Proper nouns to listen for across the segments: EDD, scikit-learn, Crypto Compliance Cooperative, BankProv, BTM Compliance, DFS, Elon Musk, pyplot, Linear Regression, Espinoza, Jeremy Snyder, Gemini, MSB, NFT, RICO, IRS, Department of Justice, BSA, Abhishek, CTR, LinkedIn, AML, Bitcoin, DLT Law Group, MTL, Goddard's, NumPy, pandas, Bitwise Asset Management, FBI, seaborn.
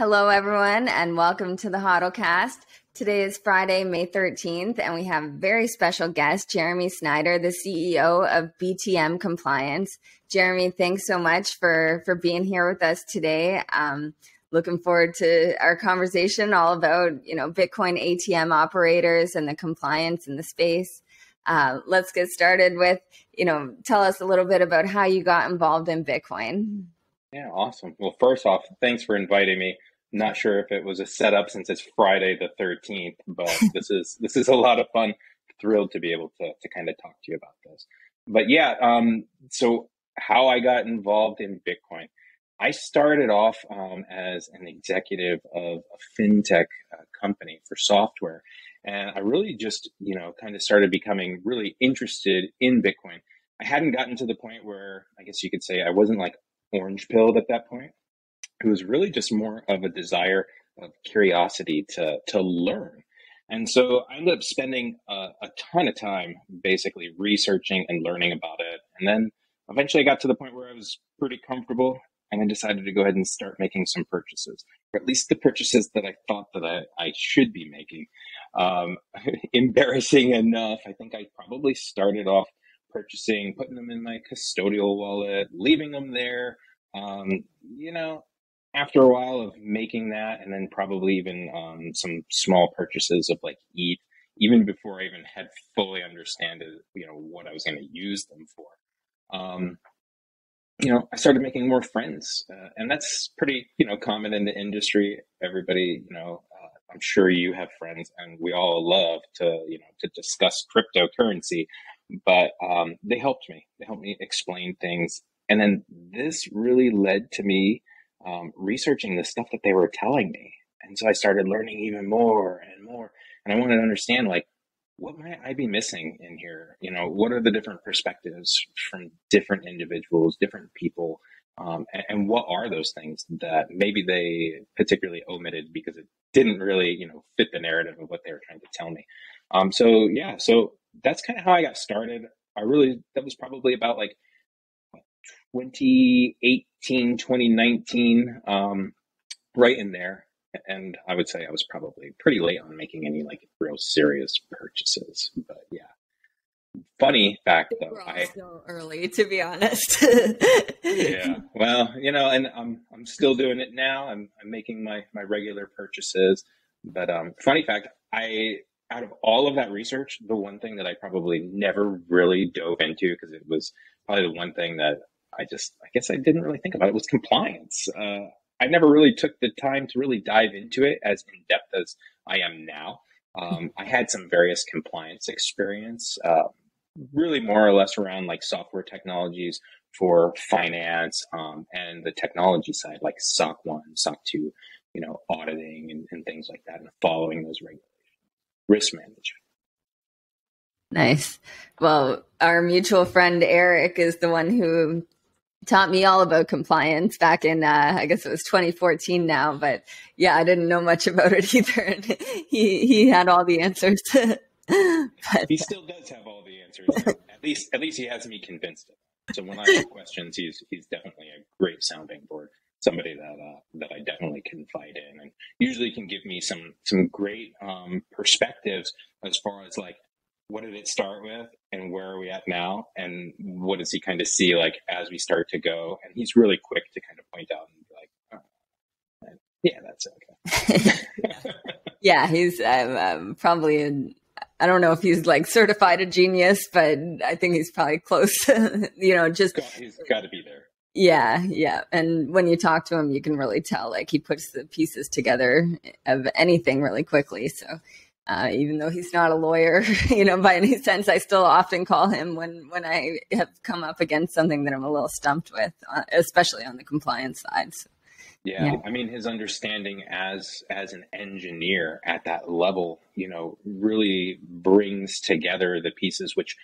Hello, everyone, and welcome to the HODLcast. Today is Friday, May 13th, and we have a very special guest, Jeremy Snyder, the CEO of BTM Compliance. Jeremy, thanks so much for being here with us today. Looking forward to our conversation all about, Bitcoin ATM operators and the compliance in the space. Let's get started with, tell us a little bit about how you got involved in Bitcoin. Yeah, awesome. Well, first off, thanks for inviting me. I'm not sure if it was a setup since it's Friday the 13th, but this is a lot of fun. Thrilled to be able to kind of talk to you about this. But yeah, so how I got involved in Bitcoin. I started off as an executive of a fintech company for software. And I really just, kind of started becoming really interested in Bitcoin. I hadn't gotten to the point where I guess you could say I wasn't like orange pilled at that point. It was really just more of a desire of curiosity to learn. And so I ended up spending a ton of time basically researching and learning about it. And then eventually I got to the point where I was pretty comfortable and I decided to go ahead and start making some purchases, or at least the purchases that I thought that I should be making. Embarrassing enough, I think I probably started off purchasing, putting them in my custodial wallet, leaving them there, after a while of making that, and then probably even some small purchases of like ETH, even before I even had fully understood, what I was going to use them for. I started making more friends, and that's pretty, common in the industry. Everybody, I'm sure you have friends, and we all love to discuss cryptocurrency. But they helped me. They helped me explain things. And then this really led to me researching the stuff that they were telling me. And so I started learning even more and more. And I wanted to understand, like, what might I be missing in here? What are the different perspectives from different individuals, different people? And what are those things that maybe they particularly omitted because it didn't really, fit the narrative of what they were trying to tell me. So that's kind of how I got started. That was probably about like 2018, 2019, right in there. And I would say I was probably pretty late on making any like real serious purchases, but yeah. Funny fact though, I still early, to be honest. Yeah, well, and I'm still doing it now. I'm making my regular purchases, but funny fact, out of all of that research, the one thing that I probably never really dove into, because it was probably the one thing that I guess I didn't really think about, it was compliance. I never really took the time to really dive into it as in depth as I am now. I had some various compliance experience, really more or less around like software technologies for finance, and the technology side, like SOC 1, SOC 2, auditing and things like that, and following those regulations, risk management. Nice. Well, our mutual friend, Eric, is the one who taught me all about compliance back in, I guess it was 2014 now, but yeah, I didn't know much about it either. And he had all the answers. But he still does have all the answers. At least he has me convinced of it. So when I have questions, he's definitely a great sounding board, somebody that I definitely confide in, and usually can give me some great perspectives as far as like, what did it start with and where are we at now? And what does he kind of see like as we start to go? And he's really quick to kind of point out and be like, oh, yeah, that's okay. Yeah, he's probably, I don't know if he's like certified a genius, but I think he's probably close, he's got to be there. Yeah. Yeah. And when you talk to him, you can really tell, like he puts the pieces together of anything really quickly. So even though he's not a lawyer, by any sense, I still often call him when I have come up against something that I'm a little stumped with, especially on the compliance side. So, yeah. I mean, his understanding as an engineer at that level, really brings together the pieces, which,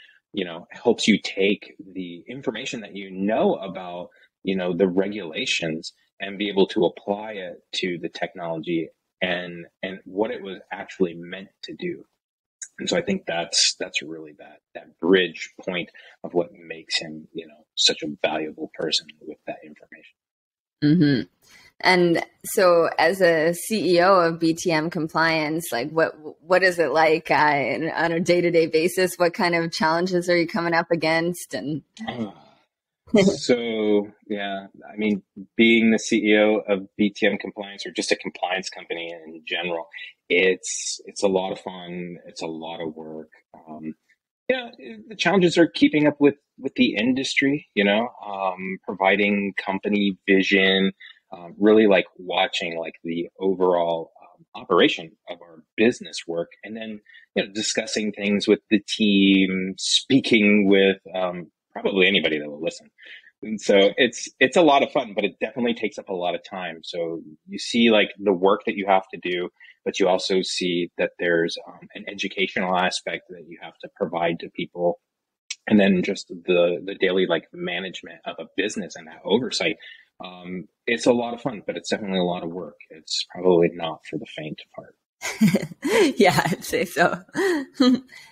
helps you take the information that you know about, the regulations and be able to apply it to the technology and what it was actually meant to do. And so I think that's really that bridge point of what makes him, such a valuable person with that information. Mm-hmm. And so as a CEO of BTM Compliance, like what is it like on a day-to-day basis? What kind of challenges are you coming up against? And so, yeah, I mean, being the CEO of BTM Compliance, or just a compliance company in general, it's a lot of fun. It's a lot of work. Yeah, the challenges are keeping up with the industry, you know, providing company vision, really like watching like the overall operation of our business work, and then, you know, discussing things with the team, speaking with probably anybody that will listen. And so it's a lot of fun, but it definitely takes up a lot of time. So you see like the work that you have to do, but you also see that there's an educational aspect that you have to provide to people. And then just the daily like management of a business and that oversight. It's a lot of fun, but it's definitely a lot of work. It's probably not for the faint of heart. Yeah, I'd say so.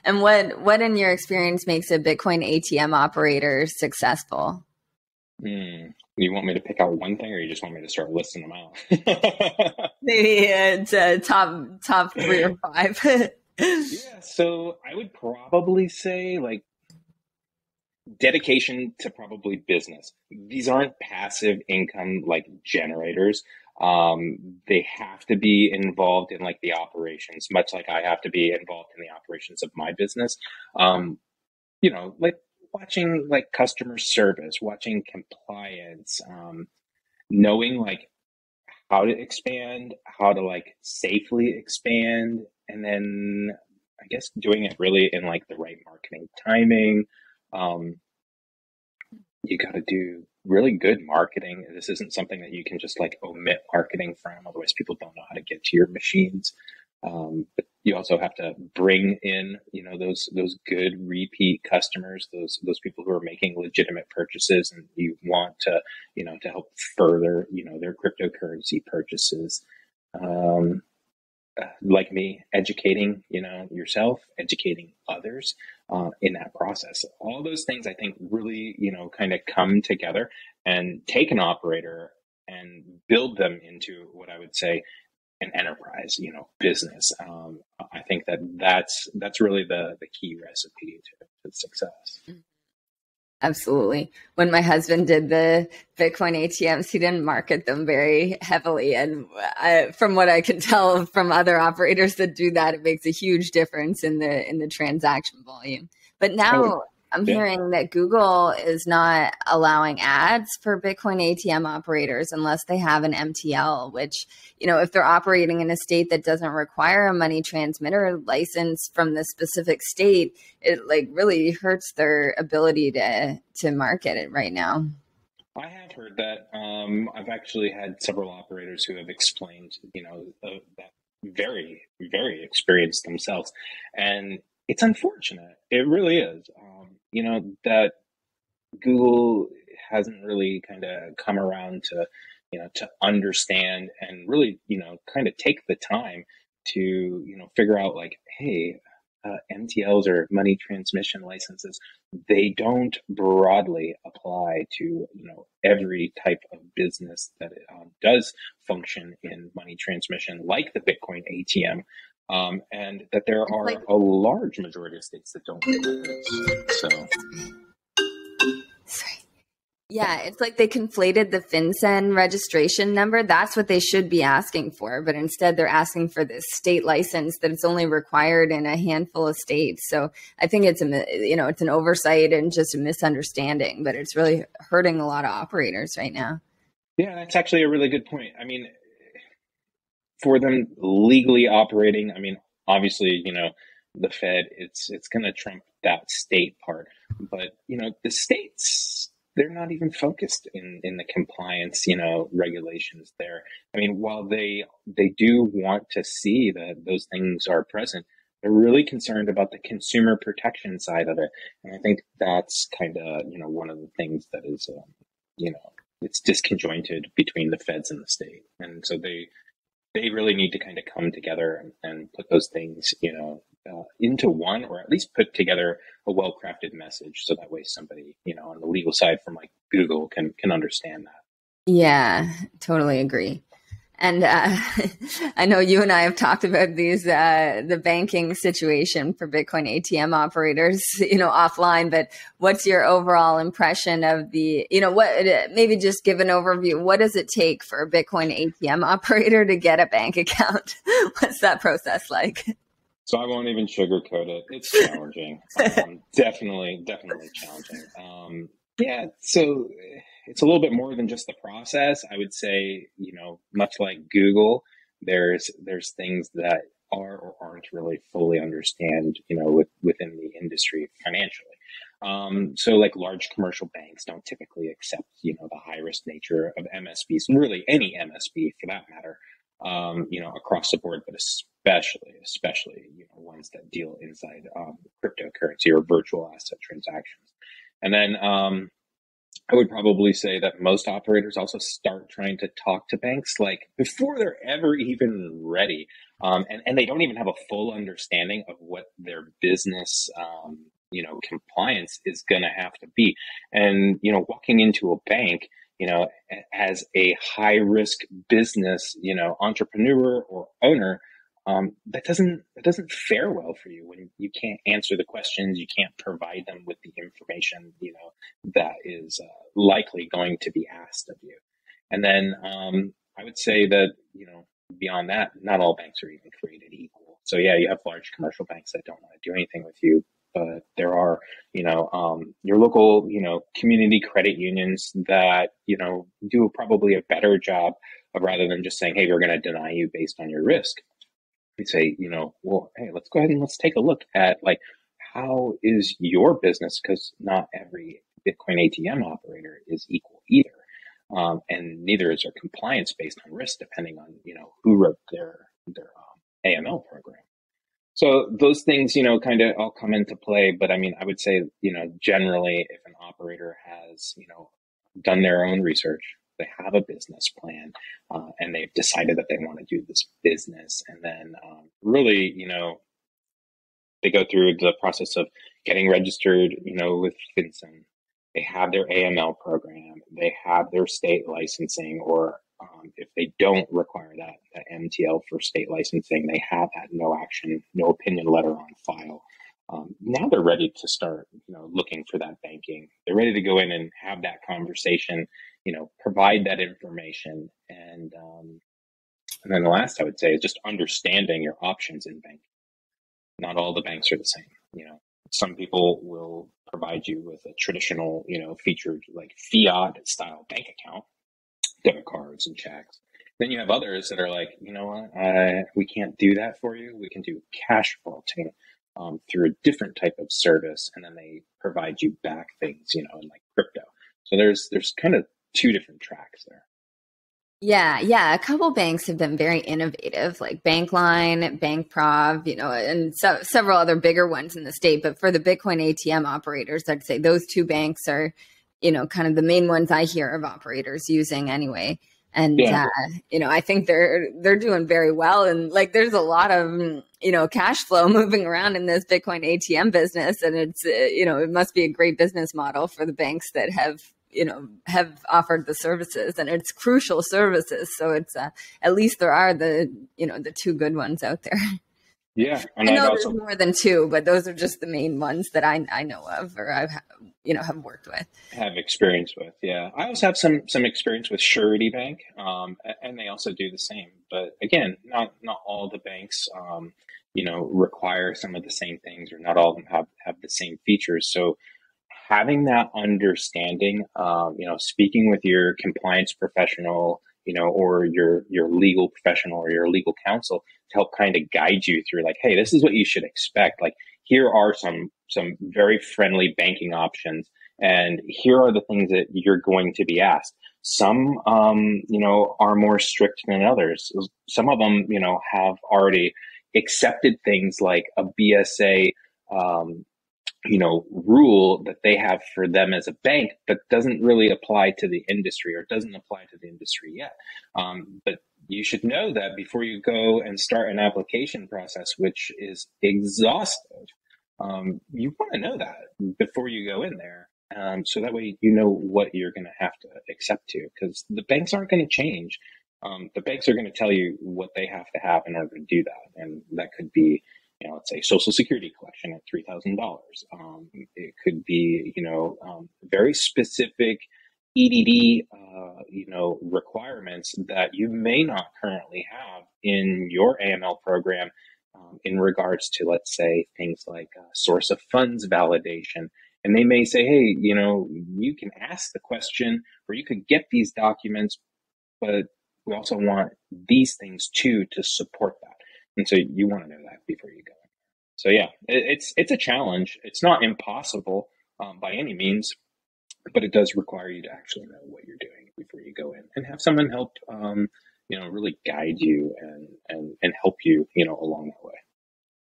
And what in your experience makes a Bitcoin ATM operator successful? You want me to pick out one thing, or you just want me to start listing them out? Maybe it's top 3 or 5. Yeah, so I would probably say like dedication to probably business. These aren't passive income like generators. They have to be involved in like the operations, much like I have to be involved in the operations of my business. You know, like watching like customer service, watching compliance, knowing like how to expand, how to like safely expand, and then I guess doing it really in like the right marketing timing. You got to do really good marketing. This isn't something that you can just like omit marketing from, otherwise people don't know how to get to your machines. But you also have to bring in, you know, those good repeat customers, those people who are making legitimate purchases, and you want to, you know, to help further, you know, their cryptocurrency purchases. Like me, educating, you know, yourself, educating others, in that process. All those things I think really, you know, kind of come together and take an operator and build them into what I would say an enterprise, you know, business. I think that's really the key recipe to success. Absolutely. When my husband did the Bitcoin ATMs, he didn't market them very heavily. And from what I can tell from other operators that do that, it makes a huge difference in the transaction volume. But now I'm hearing that Google is not allowing ads for Bitcoin ATM operators unless they have an MTL, which, you know, if they're operating in a state that doesn't require a money transmitter license from the specific state, it like really hurts their ability to market it right now. I have heard that. I've actually had several operators who have explained, you know, that very, very experienced themselves. And it's unfortunate. It really is. You know, that Google hasn't really kind of come around to, you know, to understand and really, you know, kind of take the time to, you know, figure out like, hey, MTLs or money transmission licenses, they don't broadly apply to, you know, every type of business that it, does function in money transmission, like the Bitcoin ATM. And that there are a large majority of states that don't do this. So, sorry. Yeah, it's like they conflated the FinCEN registration number. That's what they should be asking for, but instead they're asking for this state license that it's only required in a handful of states. So I think it's it's an oversight and just a misunderstanding, but it's really hurting a lot of operators right now. Yeah, that's actually a really good point. I mean, for them legally operating, I mean, obviously, you know, the Fed, it's going to trump that state part. But, you know, the states, they're not even focused in the compliance, you know, regulations there. I mean, while they do want to see that those things are present, they're really concerned about the consumer protection side of it. And I think that's kind of, you know, one of the things that is, you know, it's disconjointed between the feds and the state. And so they really need to kind of come together and put those things, you know, into one, or at least put together a well-crafted message, so that way somebody, you know, on the legal side from like Google can understand that. Yeah, totally agree. And I know you and I have talked about these, the banking situation for Bitcoin ATM operators, you know, offline, but what's your overall impression of the, you know, what, maybe just give an overview. What does it take for a Bitcoin ATM operator to get a bank account? What's that process like? So I won't even sugarcoat it. It's challenging. Definitely challenging. Yeah. So it's a little bit more than just the process. I would say, you know, much like Google, there's things that are or aren't really fully understand, you know, within the industry financially. So like large commercial banks don't typically accept, you know, the high risk nature of MSBs, really any MSB for that matter, you know, across the board, but especially, you know, ones that deal inside cryptocurrency or virtual asset transactions. And then, I would probably say that most operators also start trying to talk to banks like before they're ever even ready. And they don't even have a full understanding of what their business, you know, compliance is going to have to be. And, you know, walking into a bank, you know, as a high risk business, you know, entrepreneur or owner, that doesn't fare well for you when you can't answer the questions, you can't provide them with the information, you know, that is likely going to be asked of you. And then I would say that, you know, beyond that, not all banks are even created equal. So yeah, you have large commercial banks that don't want to do anything with you, but there are, you know, your local, you know, community credit unions that, you know, do probably a better job of rather than just saying, hey, we're going to deny you based on your risk. We say, you know, well, hey, let's go ahead and let's take a look at like, how is your business? Because not every Bitcoin ATM operator is equal either. And neither is their compliance based on risk, depending on, you know, who wrote their AML program. So those things, you know, kind of all come into play. But I mean, I would say, you know, generally, if an operator has, you know, done their own research, they have a business plan, and they've decided that they want to do this business. And then really, you know, they go through the process of getting registered, you know, with FinCEN. They have their AML program. They have their state licensing, or if they don't require that MTL for state licensing, they have had no action, no opinion letter on file. Now they're ready to start, you know, looking for that banking. They're ready to go in and have that conversation, you know, provide that information. And then the last I would say is just understanding your options in banking. Not all the banks are the same. You know, some people will provide you with a traditional, you know, featured like fiat style bank account, debit cards and checks. Then you have others that are like, you know what, we can't do that for you. We can do cash vaulting. Through a different type of service, and then they provide you back things, you know, in like crypto. So there's kind of two different tracks there. Yeah. A couple banks have been very innovative, like BankLine, BankProv, you know, and several other bigger ones in the state. But for the Bitcoin ATM operators, I'd say those two banks are, you know, kind of the main ones I hear of operators using anyway. And, yeah. You know, I think they're doing very well. And like, there's a lot of, you know, cash flow moving around in this Bitcoin ATM business. And it's, you know, it must be a great business model for the banks that have, you know, have offered the services, and it's crucial services. So it's, at least there are the, you know, the two good ones out there. Yeah. And I know there's more than two, but those are just the main ones that I know of, or I've, you know, have worked with. Have experience with, yeah. I also have some experience with Surety Bank, and they also do the same. But again, not all the banks, you know, require some of the same things, or not all of them have the same features. So having that understanding, you know, speaking with your compliance professional, you know, or your legal professional or your legal counsel to help kind of guide you through like, hey, this is what you should expect. Like, here are some very friendly banking options, and here are the things that you're going to be asked. Some, you know, are more strict than others. Some of them, you know, have already accepted things like a BSA, you know, rule that they have for them as a bank, but doesn't really apply to the industry, or doesn't apply to the industry yet. But you should know that before you go and start an application process, which is exhaustive. You want to know that before you go in there. So that way, you know what you're going to have to accept to, because the banks aren't going to change. The banks are going to tell you what they have in order to do that. And that could be, you know, let's say Social Security collection at $3,000. It could be, you know, very specific EDD, you know, requirements that you may not currently have in your AML program, in regards to, let's say, things like source of funds validation. And they may say, hey, you know, you can ask the question or you could get these documents, but we also want these things too to support that. And so you want to know that before you go. So yeah, it's a challenge. It's not impossible by any means, but it does require you to actually know what you're doing before you go in and have someone help, you know, really guide you and help you, you know, along that way.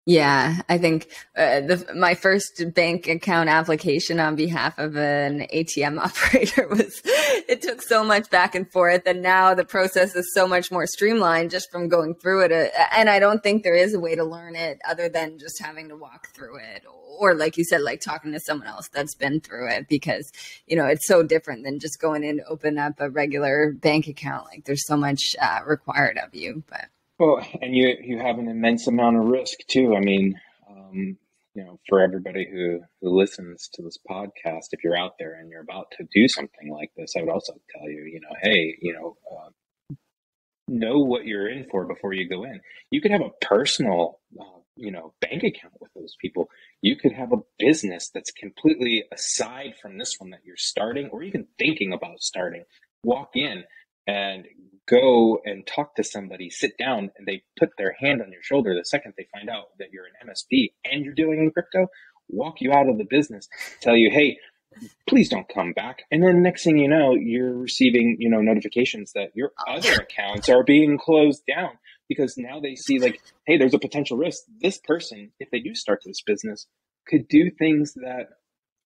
Yeah, I think my first bank account application on behalf of an ATM operator it took so much back and forth. And now the process is so much more streamlined just from going through it. And I don't think there is a way to learn it other than just having to walk through it. Or like you said, like talking to someone else that's been through it, because, you know, it's so different than just going in to open up a regular bank account. Like there's so much required of you, but. Well, and you have an immense amount of risk too. I mean, you know, for everybody who listens to this podcast, if you're out there and you're about to do something like this, I would also tell you, you know, hey, you know what you're in for before you go in. You could have a personal, you know, bank account with those people. You could have a business that's completely aside from this one that you're starting or even thinking about starting. Walk in and go and talk to somebody, sit down, and they put their hand on your shoulder the second they find out that you're an MSB and you're dealing in crypto, walk you out of the business, tell you, hey, please don't come back. And then next thing you know, you're receiving, you know, notifications that your other accounts are being closed down because now they see like, hey, there's a potential risk. This person, if they do start this business, could do things that,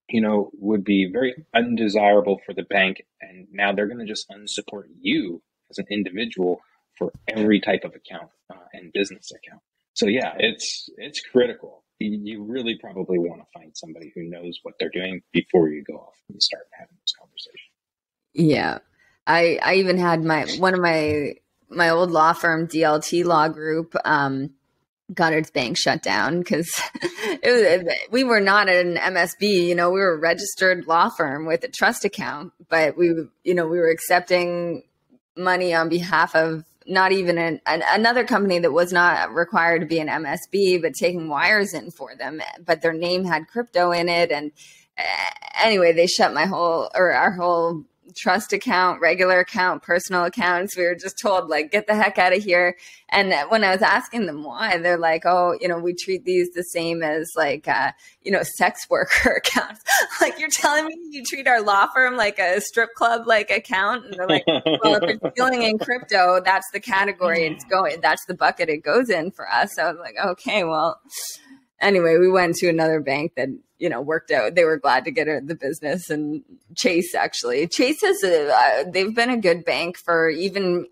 you know, would be very undesirable for the bank. And now they're going to just unsupport you as an individual for every type of account and business account. So yeah, it's critical. You really probably want to find somebody who knows what they're doing before you go off and start having this conversation. Yeah. I even had one of my old law firm, DLT Law Group, Goddard's bank shut down because we were not an MSB, you know, we were a registered law firm with a trust account, but we were accepting money on behalf of not even another company that was not required to be an MSB, but taking wires in for them, but their name had crypto in it. And anyway, they shut our whole trust account, regular account, personal accounts. We were just told, like, get the heck out of here. And when I was asking them why, they're like, oh, you know, we treat these the same as like, you know, sex worker accounts. Like, you're telling me you treat our law firm like a strip club like account? And they're like, well, if you're dealing in crypto, that's the category it's going. That's the bucket it goes in for us. So I was like, okay, well, anyway, we went to another bank that, you know, worked out. They were glad to get the business. And Chase, actually, Chase is they've been a good bank for even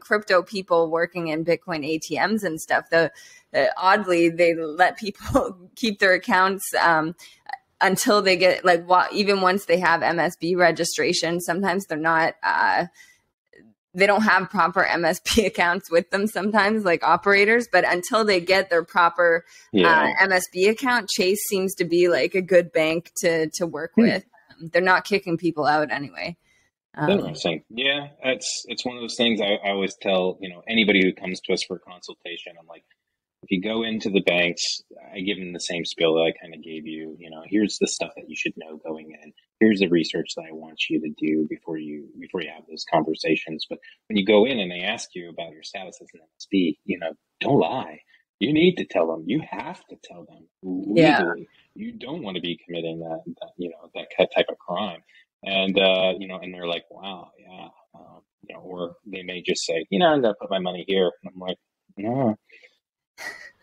crypto people working in Bitcoin ATMs and stuff. Though oddly, they let people keep their accounts until they get like even once they have MSB registration. Sometimes they're not. They don't have proper MSB accounts with them sometimes, like operators, but until they get their proper MSB account, Chase seems to be like a good bank to work with. They're not kicking people out anyway. Interesting. Yeah, it's one of those things I always tell, you know, anybody who comes to us for a consultation, I'm like, if you go into the banks, I give them the same spiel that I kind of gave you. You know, here's the stuff that you should know going in. Here's the research that I want you to do before you have those conversations. But when you go in and they ask you about your status as an MSB, you know, don't lie. You need to tell them. You have to tell them legally. You don't want to be committing that you know, that type of crime. And you know, and they're like, wow, yeah, you know, or they may just say, you know, I'm gonna put my money here. And I'm like, no.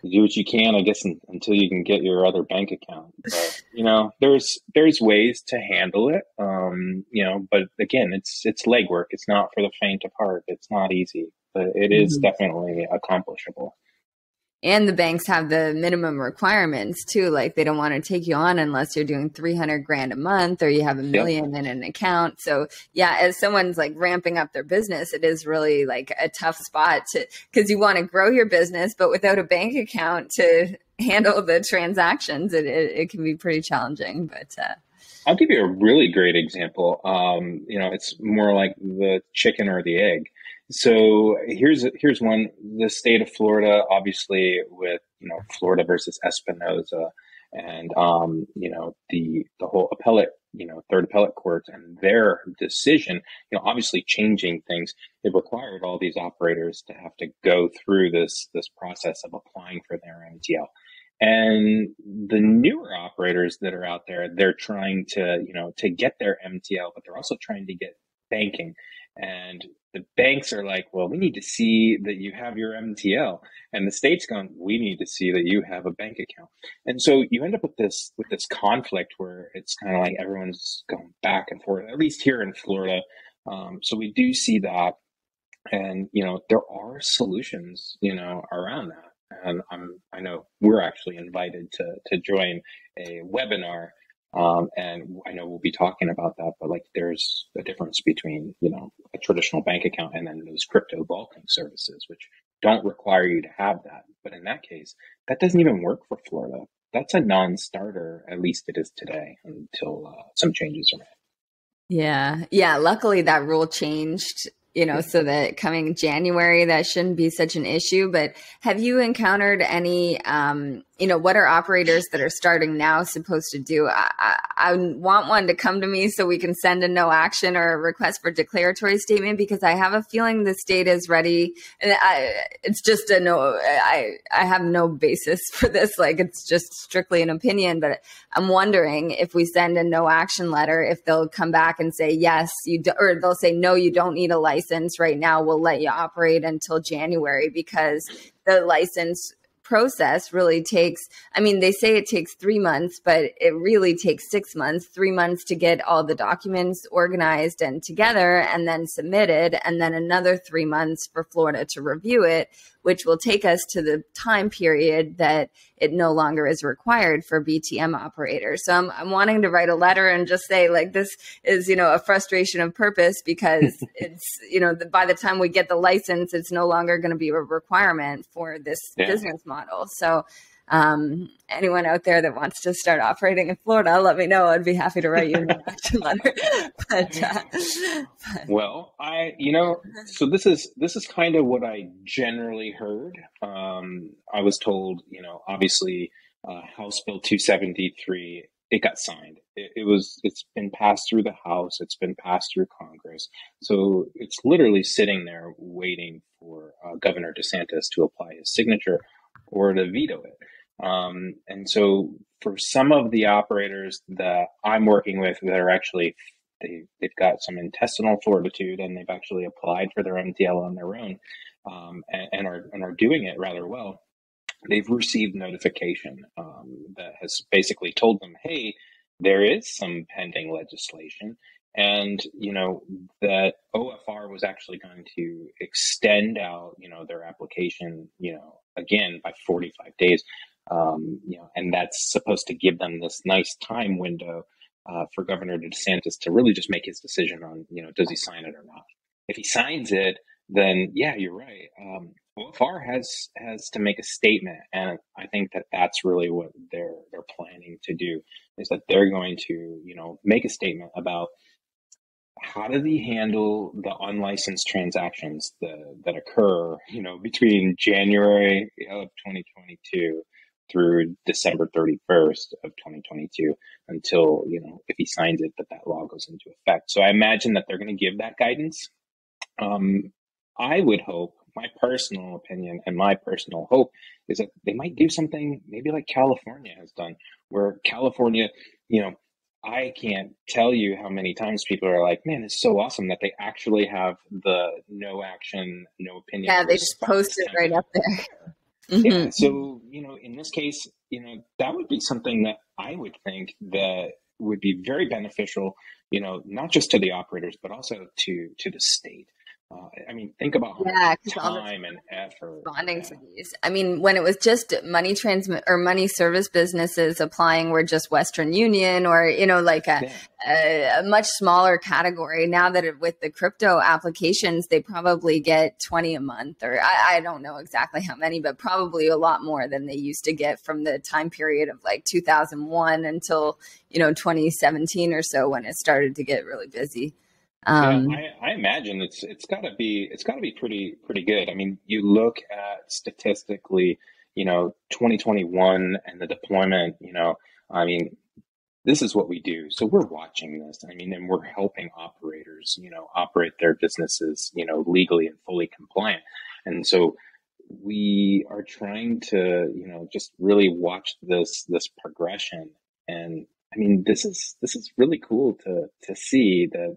Do what you can, I guess, until you can get your other bank account. But, you know, there's ways to handle it. You know, but again, it's legwork. It's not for the faint of heart. It's not easy, but it is definitely accomplishable. And the banks have the minimum requirements too. Like they don't want to take you on unless you're doing 300 grand a month or you have $1 million in an account. So yeah, as someone's like ramping up their business, it is really like a tough spot to, because you want to grow your business, but without a bank account to handle the transactions, it can be pretty challenging. But I'll give you a really great example. You know, it's more like the chicken or the egg. So here's one, the state of Florida, obviously with, you know, Florida versus Espinoza and, you know, the whole appellate, you know, third appellate court and their decision, you know, obviously changing things. It required all these operators to have to go through this process of applying for their MTL. And the newer operators that are out there, they're trying to, you know, to get their MTL, but they're also trying to get banking. And the banks are like, well, we need to see that you have your MTL. And the state's going, we need to see that you have a bank account. And so you end up with this conflict where it's kind of like everyone's going back and forth, at least here in Florida. So we do see that. And, you know, there are solutions, you know, around that. And I know we're actually invited to join a webinar. And I know we'll be talking about that, but like there's a difference between, you know, a traditional bank account and then those crypto vaulting services, which don't require you to have that. But in that case, that doesn't even work for Florida. That's a non-starter, at least it is today, until some changes are made. Yeah. Yeah. Luckily that rule changed, you know, so that coming January, that shouldn't be such an issue. But have you encountered any, you know, what are operators that are starting now supposed to do? I want one to come to me so we can send a no action or a request for declaratory statement, because I have a feeling the state is ready. And it's just a no, I have no basis for this. Like it's just strictly an opinion, but I'm wondering if we send a no action letter, if they'll come back and say, yes, you do, or they'll say, no, you don't need a license. Right now, we'll let you operate until January, because the license process really takes, I mean, they say it takes 3 months, but it really takes 6 months, 3 months to get all the documents organized and together and then submitted, and then another 3 months for Florida to review it, which will take us to the time period that it no longer is required for BTM operators. So I'm wanting to write a letter and just say, like, this is, you know, a frustration of purpose, because it's, you know, by the time we get the license, it's no longer going to be a requirement for this business model. So anyone out there that wants to start operating in Florida, let me know. I'd be happy to write you an action letter. But well, you know, so this is kind of what I generally heard. I was told, you know, obviously, House Bill 273, it got signed. It's been passed through the House. It's been passed through Congress. So it's literally sitting there waiting for Governor DeSantis to apply his signature or to veto it. And so for some of the operators that I'm working with that are actually, they've got some intestinal fortitude and they've actually applied for their MTL on their own, and are doing it rather well. They've received notification, that has basically told them, hey, there is some pending legislation. And, you know, that OFR was actually going to extend out, you know, their application, you know, again, by 45 days. You know, and that's supposed to give them this nice time window for Governor DeSantis to really just make his decision on, you know, does he sign it or not? If he signs it, then yeah, you're right. OFR has to make a statement, and I think that that's really what they're planning to do, is that they're going to, you know, make a statement about how do they handle the unlicensed transactions that occur, you know, between January of 2022 through December 31st of 2022, until, you know, if he signs it, that law goes into effect. So I imagine that they're going to give that guidance. I would hope, my personal opinion and my personal hope, is that they might do something maybe like California has done, where California, you know, I can't tell you how many times people are like, man, it's so awesome that they actually have the no action, no opinion. Yeah, they just post it right up there. Mm-hmm. Yeah, so, you know, in this case, you know, that would be something that I would think that would be very beneficial, you know, not just to the operators, but also to the state. I mean, think about time and effort responding to these. I mean, when it was just money transmit or money service businesses applying, were just Western Union or, you know, like a much smaller category. Now that it, with the crypto applications, they probably get 20 a month, or I don't know exactly how many, but probably a lot more than they used to get from the time period of like 2001 until, you know, 2017 or so, when it started to get really busy. I imagine it's got to be pretty good. I mean, you look at statistically, you know, 2021 and the deployment. You know, I mean, this is what we do. So we're watching this. I mean, and we're helping operators, you know, operate their businesses, you know, legally and fully compliant. And so we are trying to, you know, just really watch this progression. And I mean, this is really cool to see that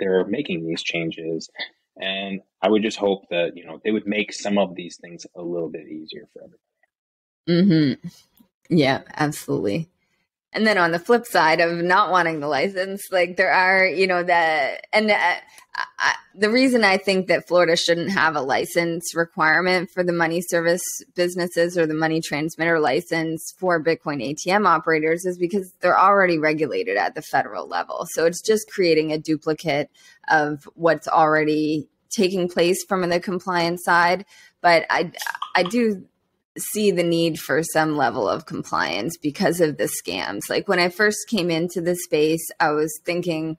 they're making these changes, and I would just hope that, you know, they would make some of these things a little bit easier for everybody. Mm-hmm. Yeah, absolutely. And then on the flip side of not wanting the license, like there are, you know, that, and the reason I think that Florida shouldn't have a license requirement for the money service businesses or the money transmitter license for Bitcoin ATM operators is because they're already regulated at the federal level. So it's just creating a duplicate of what's already taking place from the compliance side. But I do see the need for some level of compliance because of the scams. Like when I first came into the space, I was thinking,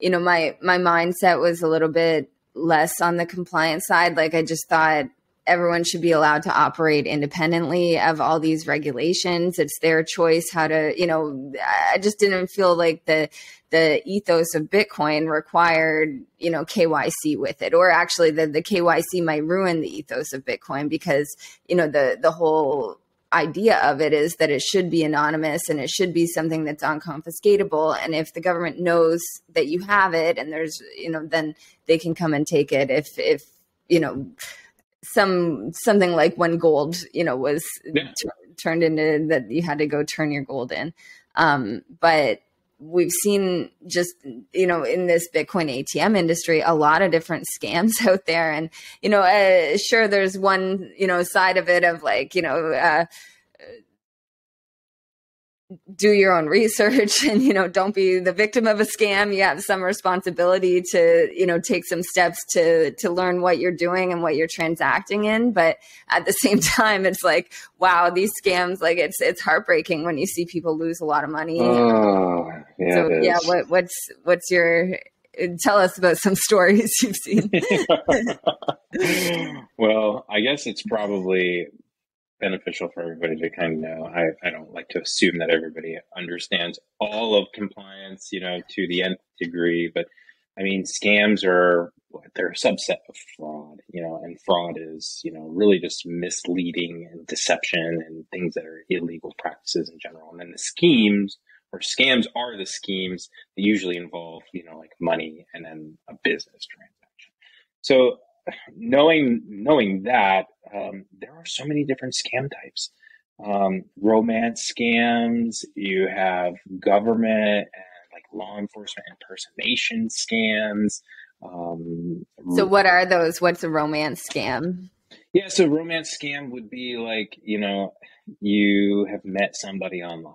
you know, my mindset was a little bit less on the compliance side. Like I just thought everyone should be allowed to operate independently of all these regulations. It's their choice how to, you know, I just didn't feel like the ethos of Bitcoin required, you know, KYC with it, or actually the KYC might ruin the ethos of Bitcoin because, you know, the whole idea of it is that it should be anonymous and it should be something that's unconfiscatable. And if the government knows that you have it and there's, you know, then they can come and take it if you know, something like when gold, you know, was turned into that you had to go turn your gold in. But we've seen just, you know, in this Bitcoin ATM industry, a lot of different scams out there. And, you know, sure, there's one, you know, side of it of like, you know, do your own research and, you know, don't be the victim of a scam. You have some responsibility to, you know, take some steps to learn what you're doing and what you're transacting in. But at the same time, it's like, wow, these scams, like it's heartbreaking when you see people lose a lot of money. Oh, yeah. So yeah, what's your, tell us about some stories you've seen. Well, I guess it's probably beneficial for everybody to kind of know. I don't like to assume that everybody understands all of compliance, you know, to the nth degree, but I mean, scams are, they're a subset of fraud, you know, and fraud is, you know, really just misleading and deception and things that are illegal practices in general. And then the schemes or scams are the schemes that usually involve, you know, like money and then a business transaction. So knowing that, there are so many different scam types, romance scams, you have government and like law enforcement impersonation scams. So what are those? What's a romance scam? Yeah. So romance scam would be like, you know, you have met somebody online.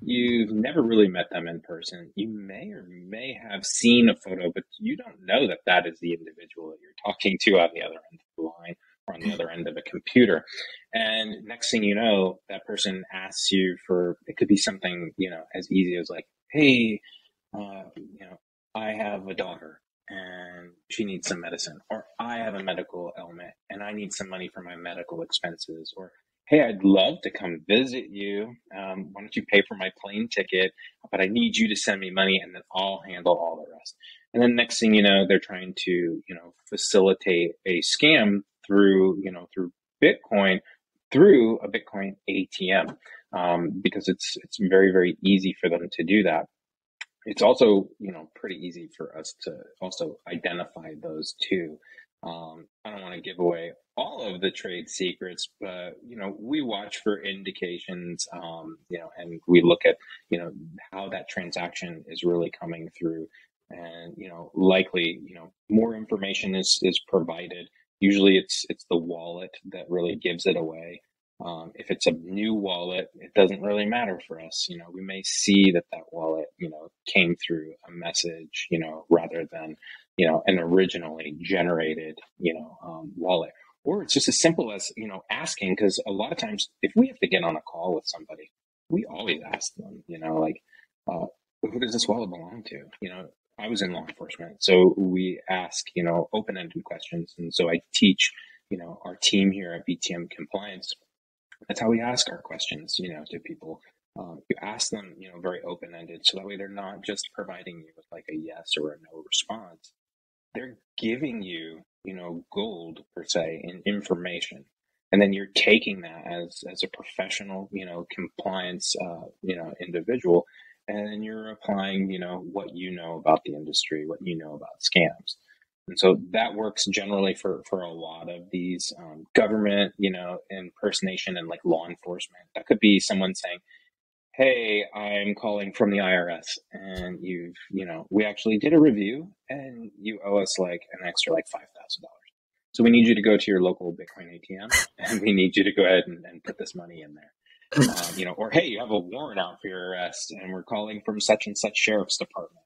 You've never really met them in person. You may or may have seen a photo, but you don't know that that is the individual that you're talking to on the other end of the line or on the other end of a computer. And next thing you know, that person asks you for, it could be something, you know, as easy as like, hey, you know, I have a daughter and she needs some medicine, or I have a medical ailment and I need some money for my medical expenses, or hey, I'd love to come visit you. Why don't you pay for my plane ticket? But I need you to send me money and then I'll handle all the rest. And then next thing you know, they're trying to, you know, facilitate a scam through, you know, through Bitcoin, through a Bitcoin ATM, because it's very, very easy for them to do that. It's also, you know, pretty easy for us to also identify those two. I don't want to give away all of the trade secrets, but, you know, we watch for indications, you know, and we look at, you know, how that transaction is really coming through and likely more information is provided. Usually it's the wallet that really gives it away. If it's a new wallet, it doesn't really matter for us. We may see that wallet, came through a message, rather than, an originally generated, wallet. Or it's just as simple as, asking, because a lot of times if we have to get on a call with somebody, we always ask them, who does this wallet belong to? I was in law enforcement, so we ask, open-ended questions. And so I teach, our team here at BTM Compliance. That's how we ask our questions, to people. You ask them, very open-ended, so that way they're not just providing you with like a yes or a no response. They're giving you, gold per se in information, and then you're taking that as a professional, compliance, individual, and then you're applying, what you know about the industry, what you know about scams. And so that works generally for a lot of these government, impersonation and like law enforcement. That could be someone saying, "Hey, I'm calling from the IRS, and you've, we actually did a review, and you owe us like an extra like $5,000. So we need you to go to your local Bitcoin ATM, and we need you to go ahead and put this money in there." Or hey, you have a warrant out for your arrest, and we're calling from such and such sheriff's department.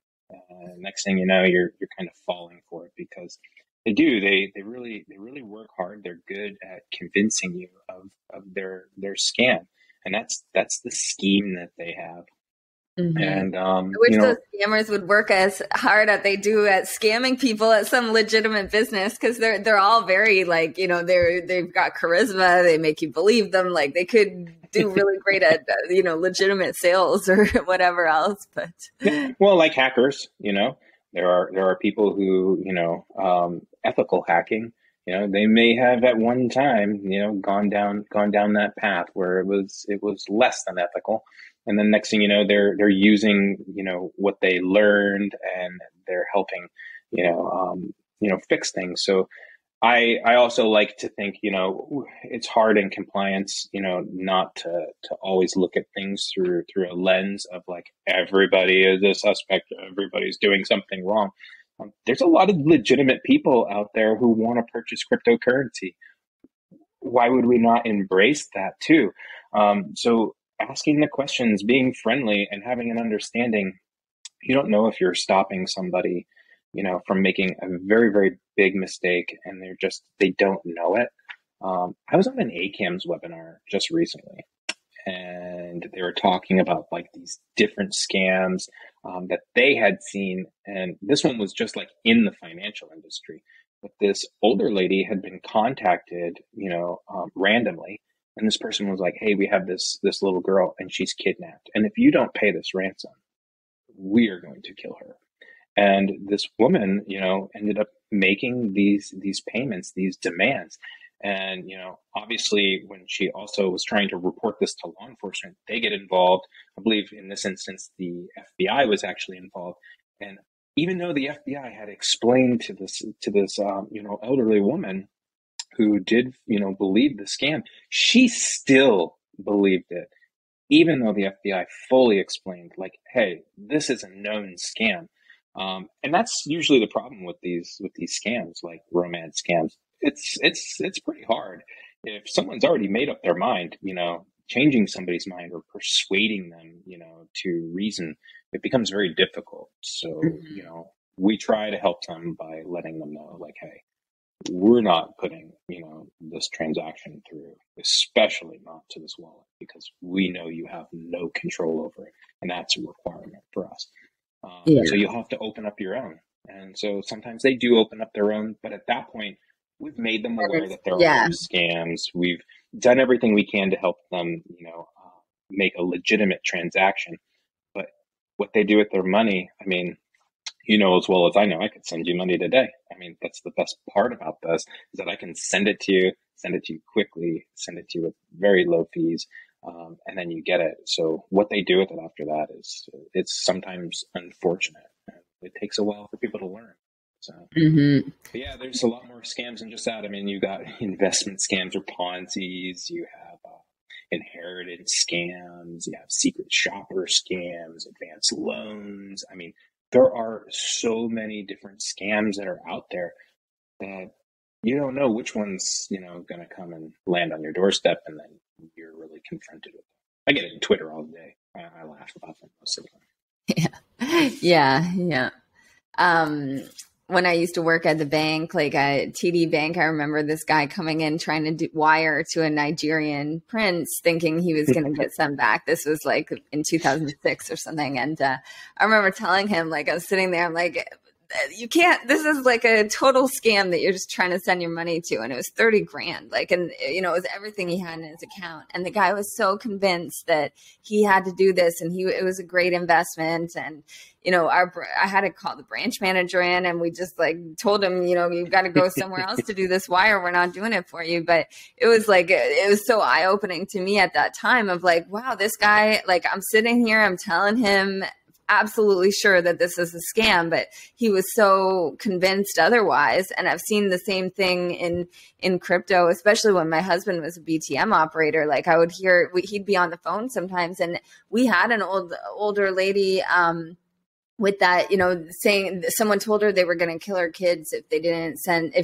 Next thing you know, you're kind of falling for it, because they do. They really work hard. They're good at convincing you of their scam, and that's the scheme that they have. Mm-hmm. And I wish those scammers would work as hard as they do at scamming people at some legitimate business, because they're all very like, they've got charisma. They make you believe them. Like they could do really great at, legitimate sales or whatever else. But yeah. Well, like hackers, there are people who, ethical hacking, they may have at one time, gone down that path where it was less than ethical. And then next thing you know, they're using, what they learned, and they're helping, fix things. So I also like to think, it's hard in compliance, not to always look at things through a lens of like, everybody is a suspect, everybody's doing something wrong. There's a lot of legitimate people out there who want to purchase cryptocurrency. Why would we not embrace that too? So asking the questions, being friendly, and having an understanding. You don't know if you're stopping somebody, from making a very, very big mistake, and they don't know it. I was on an ACAMS webinar just recently, and they were talking about like these different scams that they had seen. And this one was just like in the financial industry, but this older lady had been contacted, randomly. And this person was like, "Hey, we have this little girl, and she's kidnapped. And if you don't pay this ransom, we are going to kill her." And this woman, ended up making these payments, these demands. And, obviously, when she also was trying to report this to law enforcement, they get involved. I believe in this instance, the FBI was actually involved. And even though the FBI had explained to this elderly woman, who did, believe the scam, she still believed it, even though the FBI fully explained, like, "Hey, this is a known scam." And that's usually the problem with these scams, like romance scams. It's pretty hard. If someone's already made up their mind, changing somebody's mind or persuading them, to reason, it becomes very difficult. So, we try to help them by letting them know, like, "Hey, we're not putting, this transaction through, especially not to this wallet, because we know you have no control over it. And that's a requirement for us." So you'll have to open up your own. And so sometimes they do open up their own, but at that point, we've made them aware that there are scams. We've done everything we can to help them, make a legitimate transaction. But what they do with their money, I mean, as well as I know, I could send you money today. I mean, that's the best part about this, is that I can send it to you quickly, send it to you with very low fees, and then you get it. So what they do with it after that is, it's sometimes unfortunate. It takes a while for people to learn. So yeah, there's a lot more scams than just that. I mean, you got investment scams or Ponzi's, you have inheritance scams, you have secret shopper scams, advanced loans. I mean, there are so many different scams that are out there that you don't know which one's, you know, going to come and land on your doorstep, and then you're really confronted with it. I get it on Twitter all day. I laugh about it most of the time. Yeah. When I used to work at the bank, like a TD Bank, I remember this guy coming in trying to wire to a Nigerian prince, thinking he was going to get some back. This was like in 2006 or something. And I remember telling him, like, I was sitting there, I'm like, you can't, this is like a total scam that you're just trying to send your money to. And it was 30 grand, like, and, you know, it was everything he had in his account. And the guy was so convinced that he had to do this, and it was a great investment. And, you know, I had to call the branch manager in, and we just like told him, you know, you've got to go somewhere else to do this wire. We're not doing it for you. But it was like, it was so eye opening to me at that time of like, wow, this guy, like, I'm sitting here, I'm telling him absolutely sure that this is a scam, but he was so convinced otherwise. And I've seen the same thing in crypto, especially when my husband was a BTM operator. Like I would hear, he'd be on the phone sometimes, and we had an older lady, with that, you know, saying someone told her they were going to kill her kids if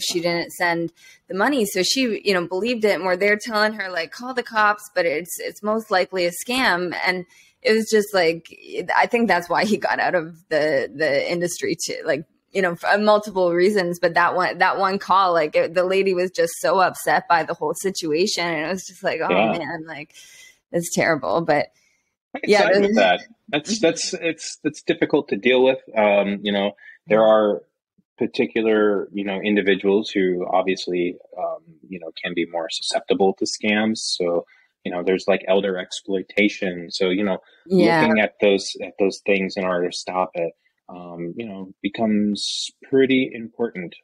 she didn't send the money. So she, you know, believed it, and we're there telling her like, call the cops, but it's most likely a scam. And it was just like, I think that's why he got out of the industry too, like, you know, for multiple reasons. But that one call, like the lady was just so upset by the whole situation, and it was just like, oh man, like it's terrible. But yeah, with that. That's difficult to deal with. You know, there are particular, you know, individuals who obviously, you know, can be more susceptible to scams. So, you know, there's like elder exploitation. So, you know, looking at those things in order to stop it, you know, becomes pretty important.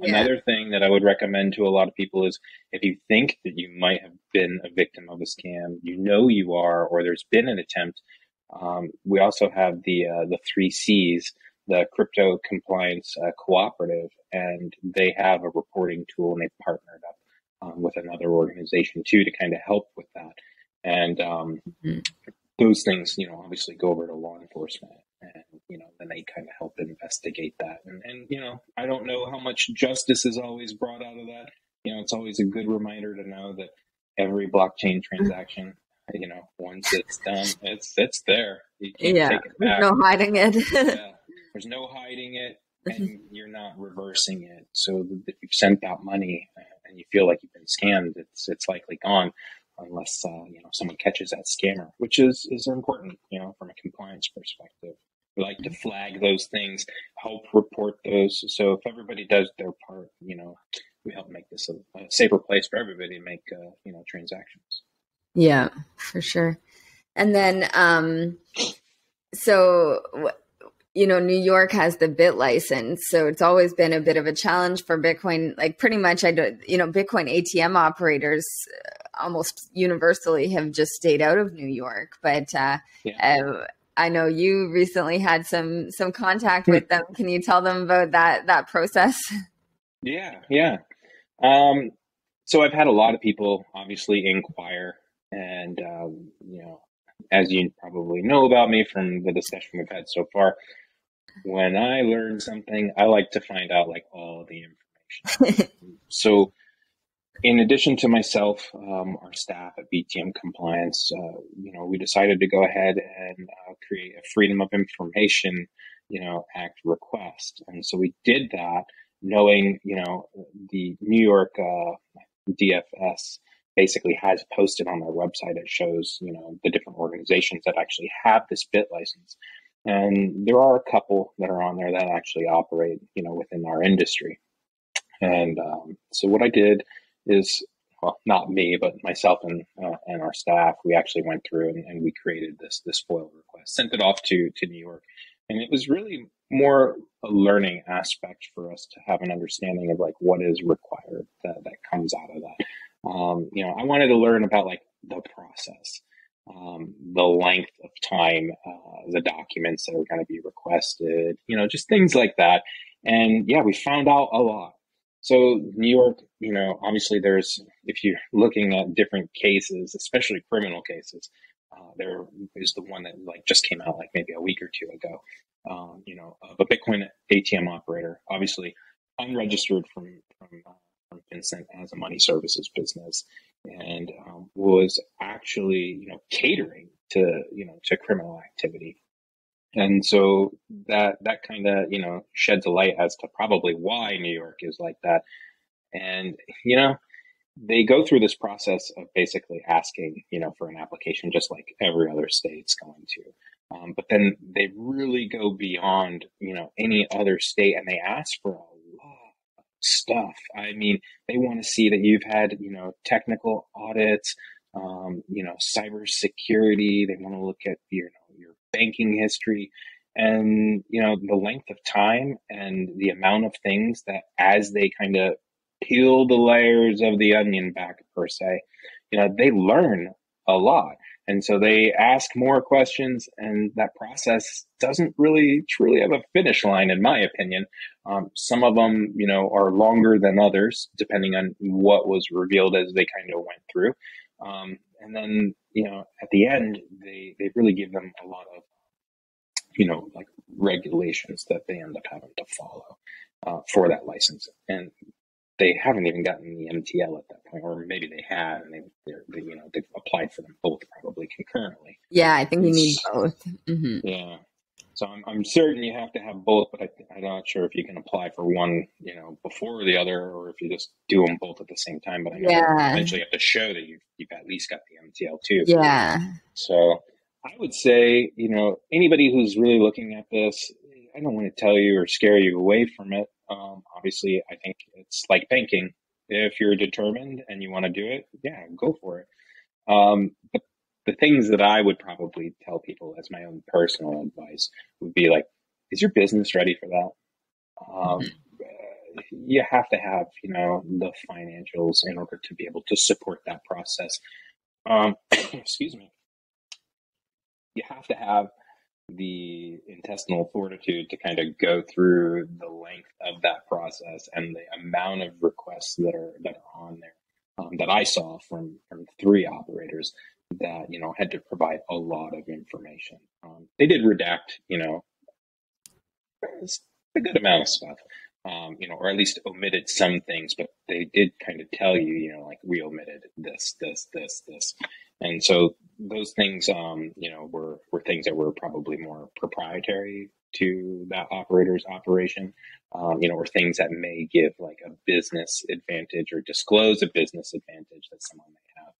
Another thing that I would recommend to a lot of people is if you think that you might have been a victim of a scam, you know you are, or there's been an attempt. We also have the 3 C's, the Crypto Compliance Cooperative, and they have a reporting tool, and they partnered up with another organization too to kind of help with that. And those things, you know, obviously go over to law enforcement, and, you know, then they kind of help investigate that. And, you know, I don't know how much justice is always brought out of that. You know, it's always a good reminder to know that every blockchain transaction, you know, once it's done, it's there. You can't take it back. There's no hiding it. There's no hiding it, and you're not reversing it. So if you've sent out money and you feel like you've been scammed, it's likely gone, unless you know, someone catches that scammer, which is important, you know, from a compliance perspective. We like to flag those things, help report those. So if everybody does their part, you know, we help make this a safer place for everybody to make you know, transactions. Yeah, for sure. And then, so, you know, New York has the bit license. So it's always been a bit of a challenge for Bitcoin. Like pretty much, you know, Bitcoin ATM operators almost universally have just stayed out of New York. But I know you recently had some contact with them. Can you tell them about that process? Yeah. So I've had a lot of people obviously inquire. And, you know, as you probably know about me from the discussion we've had so far, when I learn something, I like to find out like all the information. So in addition to myself, our staff at BTM Compliance, you know, we decided to go ahead and create a Freedom of Information, you know, Act request. And so we did that knowing, you know, the New York DFS basically has posted on their website. It shows, you know, the different organizations that actually have this bit license. And there are a couple that are on there that actually operate, you know, within our industry. And so what I did is, well, not me, but myself and our staff, we actually went through and we created this FOIL request, sent it off to New York. And it was really more a learning aspect for us to have an understanding of like what is required that comes out of that. You know, I wanted to learn about like the process, the length of time, the documents that are going to be requested, you know, just things like that. And yeah, we found out a lot. So New York, you know, obviously there's, if you're looking at different cases, especially criminal cases, there is the one that like just came out like maybe a week or two ago of a Bitcoin ATM operator, obviously unregistered from FinCEN as a money services business, and was actually catering to to criminal activity. And so that kind of sheds a light as to probably why New York is like that. And they go through this process of basically asking for an application just like every other state's going to. But then they really go beyond, any other state, and they ask for a lot of stuff. I mean, they want to see that you've had, technical audits, cybersecurity. They want to look at, your banking history, and, the length of time and the amount of things that, as they kind of peel the layers of the onion back, per se, they learn a lot. And so they ask more questions, and that process doesn't really truly have a finish line, in my opinion. Some of them, are longer than others, depending on what was revealed as they kind of went through. And then, at the end, they really give them a lot of, like regulations that they end up having to follow for that license. And they haven't even gotten the MTL at that point, or maybe they have, and they've applied for them both probably concurrently. Yeah, I think you need both. Mm-hmm. Yeah, so I'm certain you have to have both, but I'm not sure if you can apply for one, before the other, or if you just do them both at the same time. But I know you eventually have to show that you've at least got the MTL too. Yeah. So I would say, anybody who's really looking at this, I don't want to tell you or scare you away from it. Obviously, I think it's like banking. If you're determined and you want to do it, yeah, go for it. But the things that I would probably tell people as my own personal advice would be like, is your business ready for that? You have to have, the financials in order to be able to support that process. Excuse me. You have to have the intestinal fortitude to kind of go through the length of that process and the amount of requests that are on there, that I saw from three operators that, had to provide a lot of information. They did redact, a good amount of stuff, or at least omitted some things, but they did kind of tell you, like we omitted this, this, this, this. And so those things, were things that were probably more proprietary to that operator's operation, or things that may give like a business advantage or disclose a business advantage that someone may have.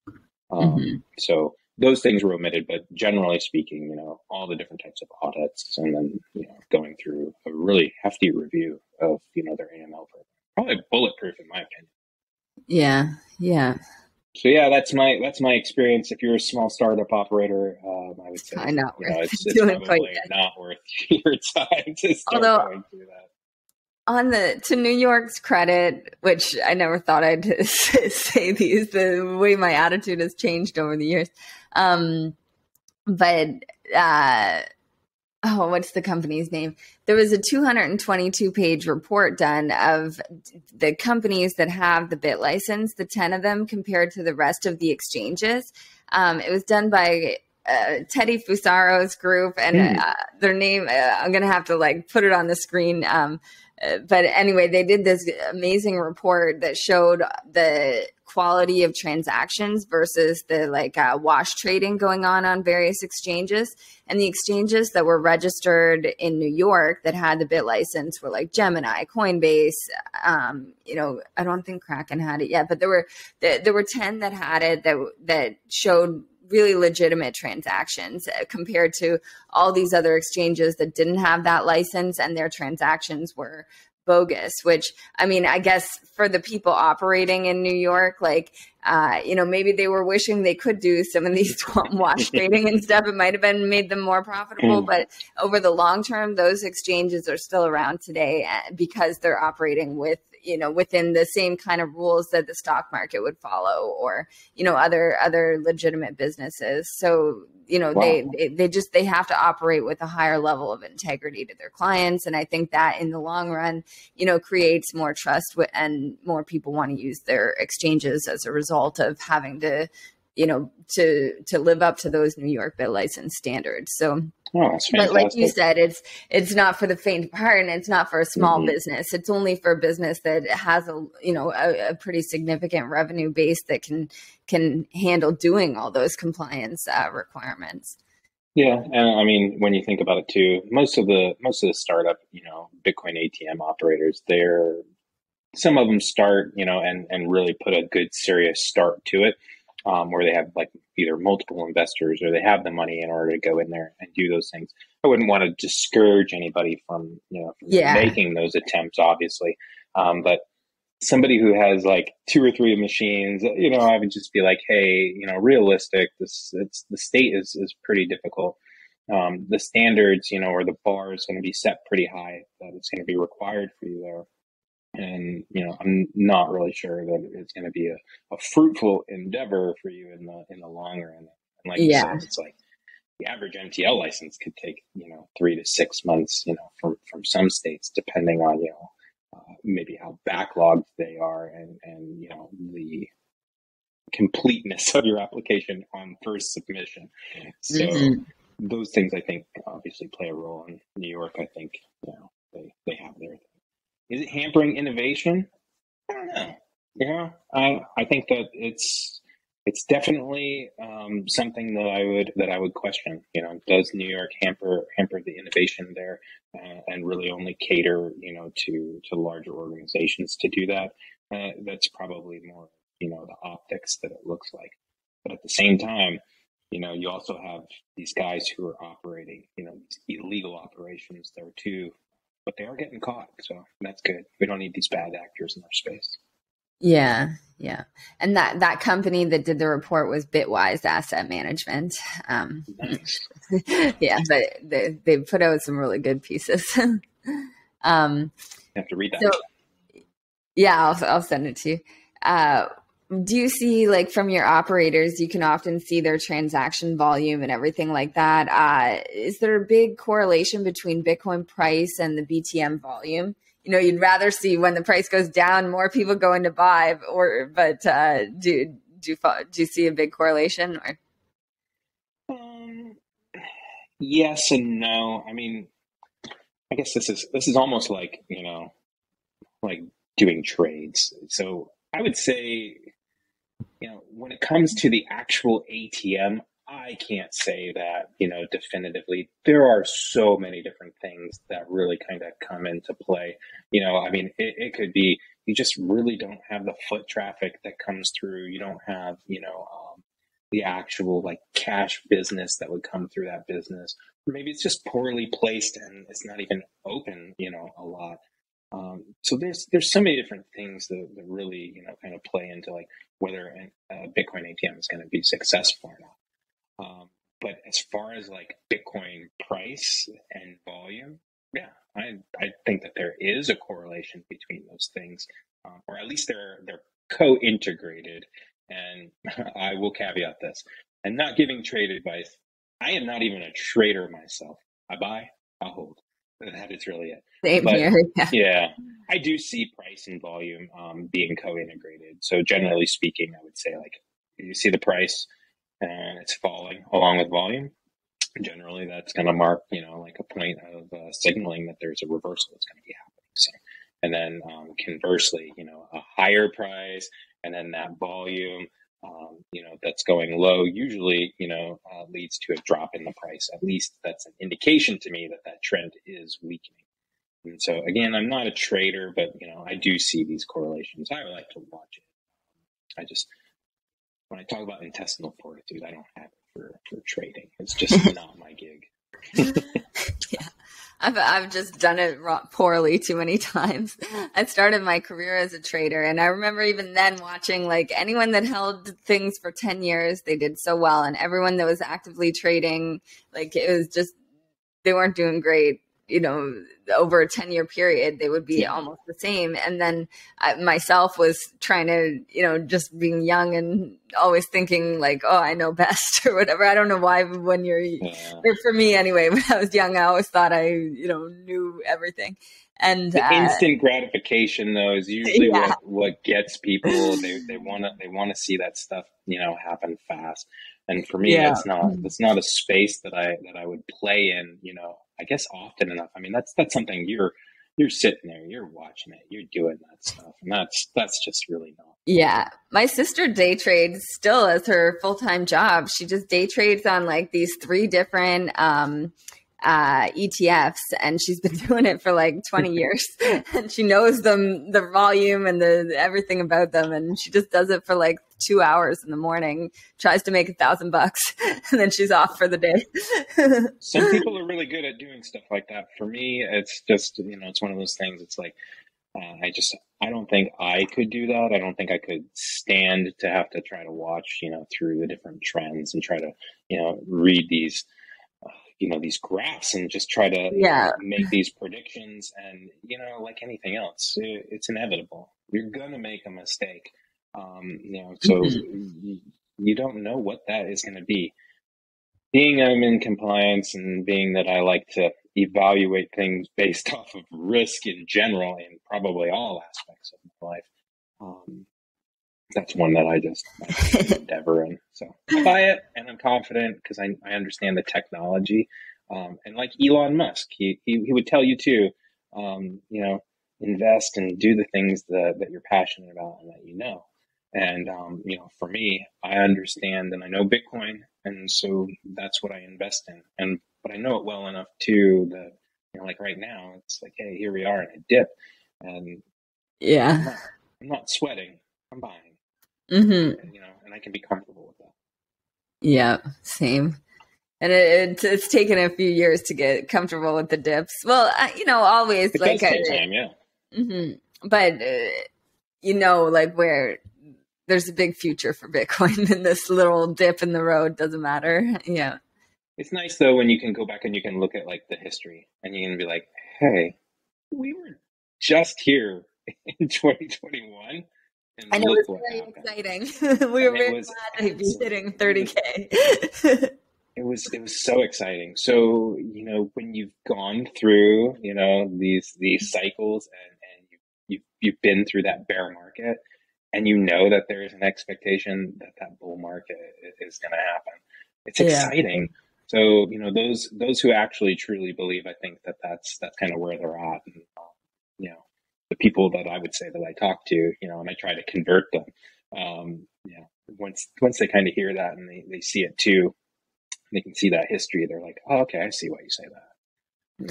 So those things were omitted, but generally speaking, all the different types of audits, and then, going through a really hefty review of, their AML program, probably bulletproof in my opinion. Yeah. Yeah. So yeah, that's my experience. If you're a small startup operator, I would say it's probably not worth your time to start going through that. To New York's credit, which I never thought I'd say these, the way my attitude has changed over the years. What's the company's name? There was a 222-page report done of the companies that have the Bit license, the 10 of them compared to the rest of the exchanges. It was done by Teddy Fusaro's group, and their name, I'm going to have to like put it on the screen. But anyway, they did this amazing report that showed the quality of transactions versus the wash trading going on various exchanges. And the exchanges that were registered in New York that had the Bit license were like Gemini, Coinbase, I don't think Kraken had it yet, but there were 10 that had it that showed really legitimate transactions compared to all these other exchanges that didn't have that license, and their transactions were bogus, which, I mean, I guess for the people operating in New York, maybe they were wishing they could do some of these wash trading and stuff. It might have been made them more profitable, but over the long term, those exchanges are still around today because they're operating with, within the same kind of rules that the stock market would follow, or, other legitimate businesses. So, wow. They have to operate with a higher level of integrity to their clients. And I think that in the long run, creates more trust and more people want to use their exchanges as a result of having to, you know, to live up to those New York bid license standards. So, but like you said, it's not for the faint of heart, and it's not for a small business. It's only for a business that has a, you know, a pretty significant revenue base that can handle doing all those compliance requirements. Yeah, and I mean, when you think about it too, most of the startup, you know, Bitcoin ATM operators, they're, some of them start, you know, and really put a good serious start to it, where they have like either multiple investors or they have the money in order to go in there and do those things. I wouldn't want to discourage anybody from, you know, making those attempts, obviously. But somebody who has like 2 or 3 machines, you know, I would just be like, hey, you know, realistic, it's the state is pretty difficult. The standards, you know, or the bar is going to be set pretty high that it's going to be required for you there. And, you know, I'm not really sure that it's going to be a fruitful endeavor for you in the long run. And like you said, it's like the average MTL license could take, you know, 3 to 6 months, you know, from some states, depending on, you know, maybe how backlogged they are and, you know, the completeness of your application on first submission. So those things, I think, obviously play a role in New York. I think, you know, they have their thing. Is it hampering innovation? I don't know. You know, I think that it's definitely something that I would question. You know, does New York hamper the innovation there, and really only cater, you know, to larger organizations to do that? That's probably more, you know, the optics that it looks like. But at the same time, you know, you also have these guys who are operating, you know, illegal operations there too. But they are getting caught, so that's good. We don't need these bad actors in our space. Yeah, yeah. And that company that did the report was Bitwise Asset Management. Nice. Yeah, but they put out some really good pieces. I have to read that. So, yeah, I'll send it to you. Do you see, like, from your operators, you can often see their transaction volume and everything like that. Is there a big correlation between Bitcoin price and the BTM volume? You know, you'd rather see when the price goes down, more people going to buy, but do you see a big correlation? Or? Yes and no. I mean, I guess this is almost like, you know, like doing trades. So I would say, you know, when it comes to the actual ATM, I can't say that, you know, definitively. There are so many different things that really kind of come into play. You know, I mean, it could be you just really don't have the foot traffic that comes through. You don't have, you know, the actual like cash business that would come through that business. Or maybe it's just poorly placed and it's not even open, you know, a lot. So there's so many different things that really, you know, kind of play into like whether a Bitcoin ATM is going to be successful or not. But as far as like Bitcoin price and volume, yeah, I think that there is a correlation between those things, or at least they're co-integrated. And I will caveat this: I'm not giving trade advice. I am not even a trader myself. I buy, I hold. That is really it. Yeah, I do see price and volume being co-integrated. So generally speaking, I would say like you see the price and it's falling along with volume. Generally, that's going to mark, you know, like a point of signaling that there's a reversal that's going to be happening. So, and then conversely, you know, a higher price and then that volume, you know, that's going low usually, you know, leads to a drop in the price. At least that's an indication to me that trend is weakening. And so again, I'm not a trader, but, you know, I do see these correlations. I would like to watch it. I just, when I talk about intestinal fortitude, I don't have it for trading. It's just not my gig. Yeah. I've just done it poorly too many times. I started my career as a trader, and I remember even then watching like anyone that held things for 10 years, they did so well. And everyone that was actively trading, like it was just, they weren't doing great you know, over a 10-year period, they would be almost the same. And then I myself was trying to, you know, just being young and always thinking like, oh, I know best or whatever. I don't know why when you're, for me anyway, when I was young, I always thought I, you know, knew everything. And the instant gratification though is usually what gets people. They want to see that stuff, you know, happen fast. And for me, that's not a space that I would play in, you know, I guess often enough. I mean, that's something you're sitting there, you're watching it, you're doing that stuff. And that's just really not. Yeah. My sister day trades still as her full-time job. She just day trades on like these 3 different, ETFs, and she's been doing it for like 20 years and she knows them, the volume and the everything about them. And she just does it for like 2 hours in the morning, tries to make $1,000 bucks, and then she's off for the day. Some people are really good at doing stuff like that. For me, it's just, you know, it's one of those things. It's like, I don't think I could do that. I don't think I could stand to have to try to watch, you know, through the different trends and try to, you know, read these, you know, these graphs and just try to make these predictions. And, you know, like anything else, it's inevitable. You're going to make a mistake. You know, so you don't know what that is going to be. Being I'm in compliance and being that I like to evaluate things based off of risk in general and probably all aspects of my life. That's one that I just endeavor in. So I buy it and I'm confident because I understand the technology. And like Elon Musk, he would tell you to, you know, invest and do the things that you're passionate about and that you know. And, you know, for me, I understand and I know Bitcoin. And so that's what I invest in. And, but I know it well enough too that, you know, like right now, it's like, hey, here we are in a dip. And I'm not sweating. I'm buying. Mm-hmm. You know, and I can be comfortable with that. Yeah, same. And it's taken a few years to get comfortable with the dips. Well, you know, always it like does take time, Mm-hmm. But you know, like where there's a big future for Bitcoin, and this little dip in the road doesn't matter. Yeah, it's nice though when you can go back and you can look at like the history, and you can be like, hey, we were just here in 2021. I know, it was very exciting. We were very glad to be hitting 30K. It was so exciting. So, you know, when you've gone through, you know, these cycles and you've been through that bear market and you know that there is an expectation that bull market is going to happen. It's exciting. So, you know, those who actually truly believe, I think that's kind of where they're at. And, you know, the people that I would say that I talk to, you know, and I try to convert them. Yeah, once they kind of hear that and they see it too, they can see that history. They're like, oh, okay, I see why you say that.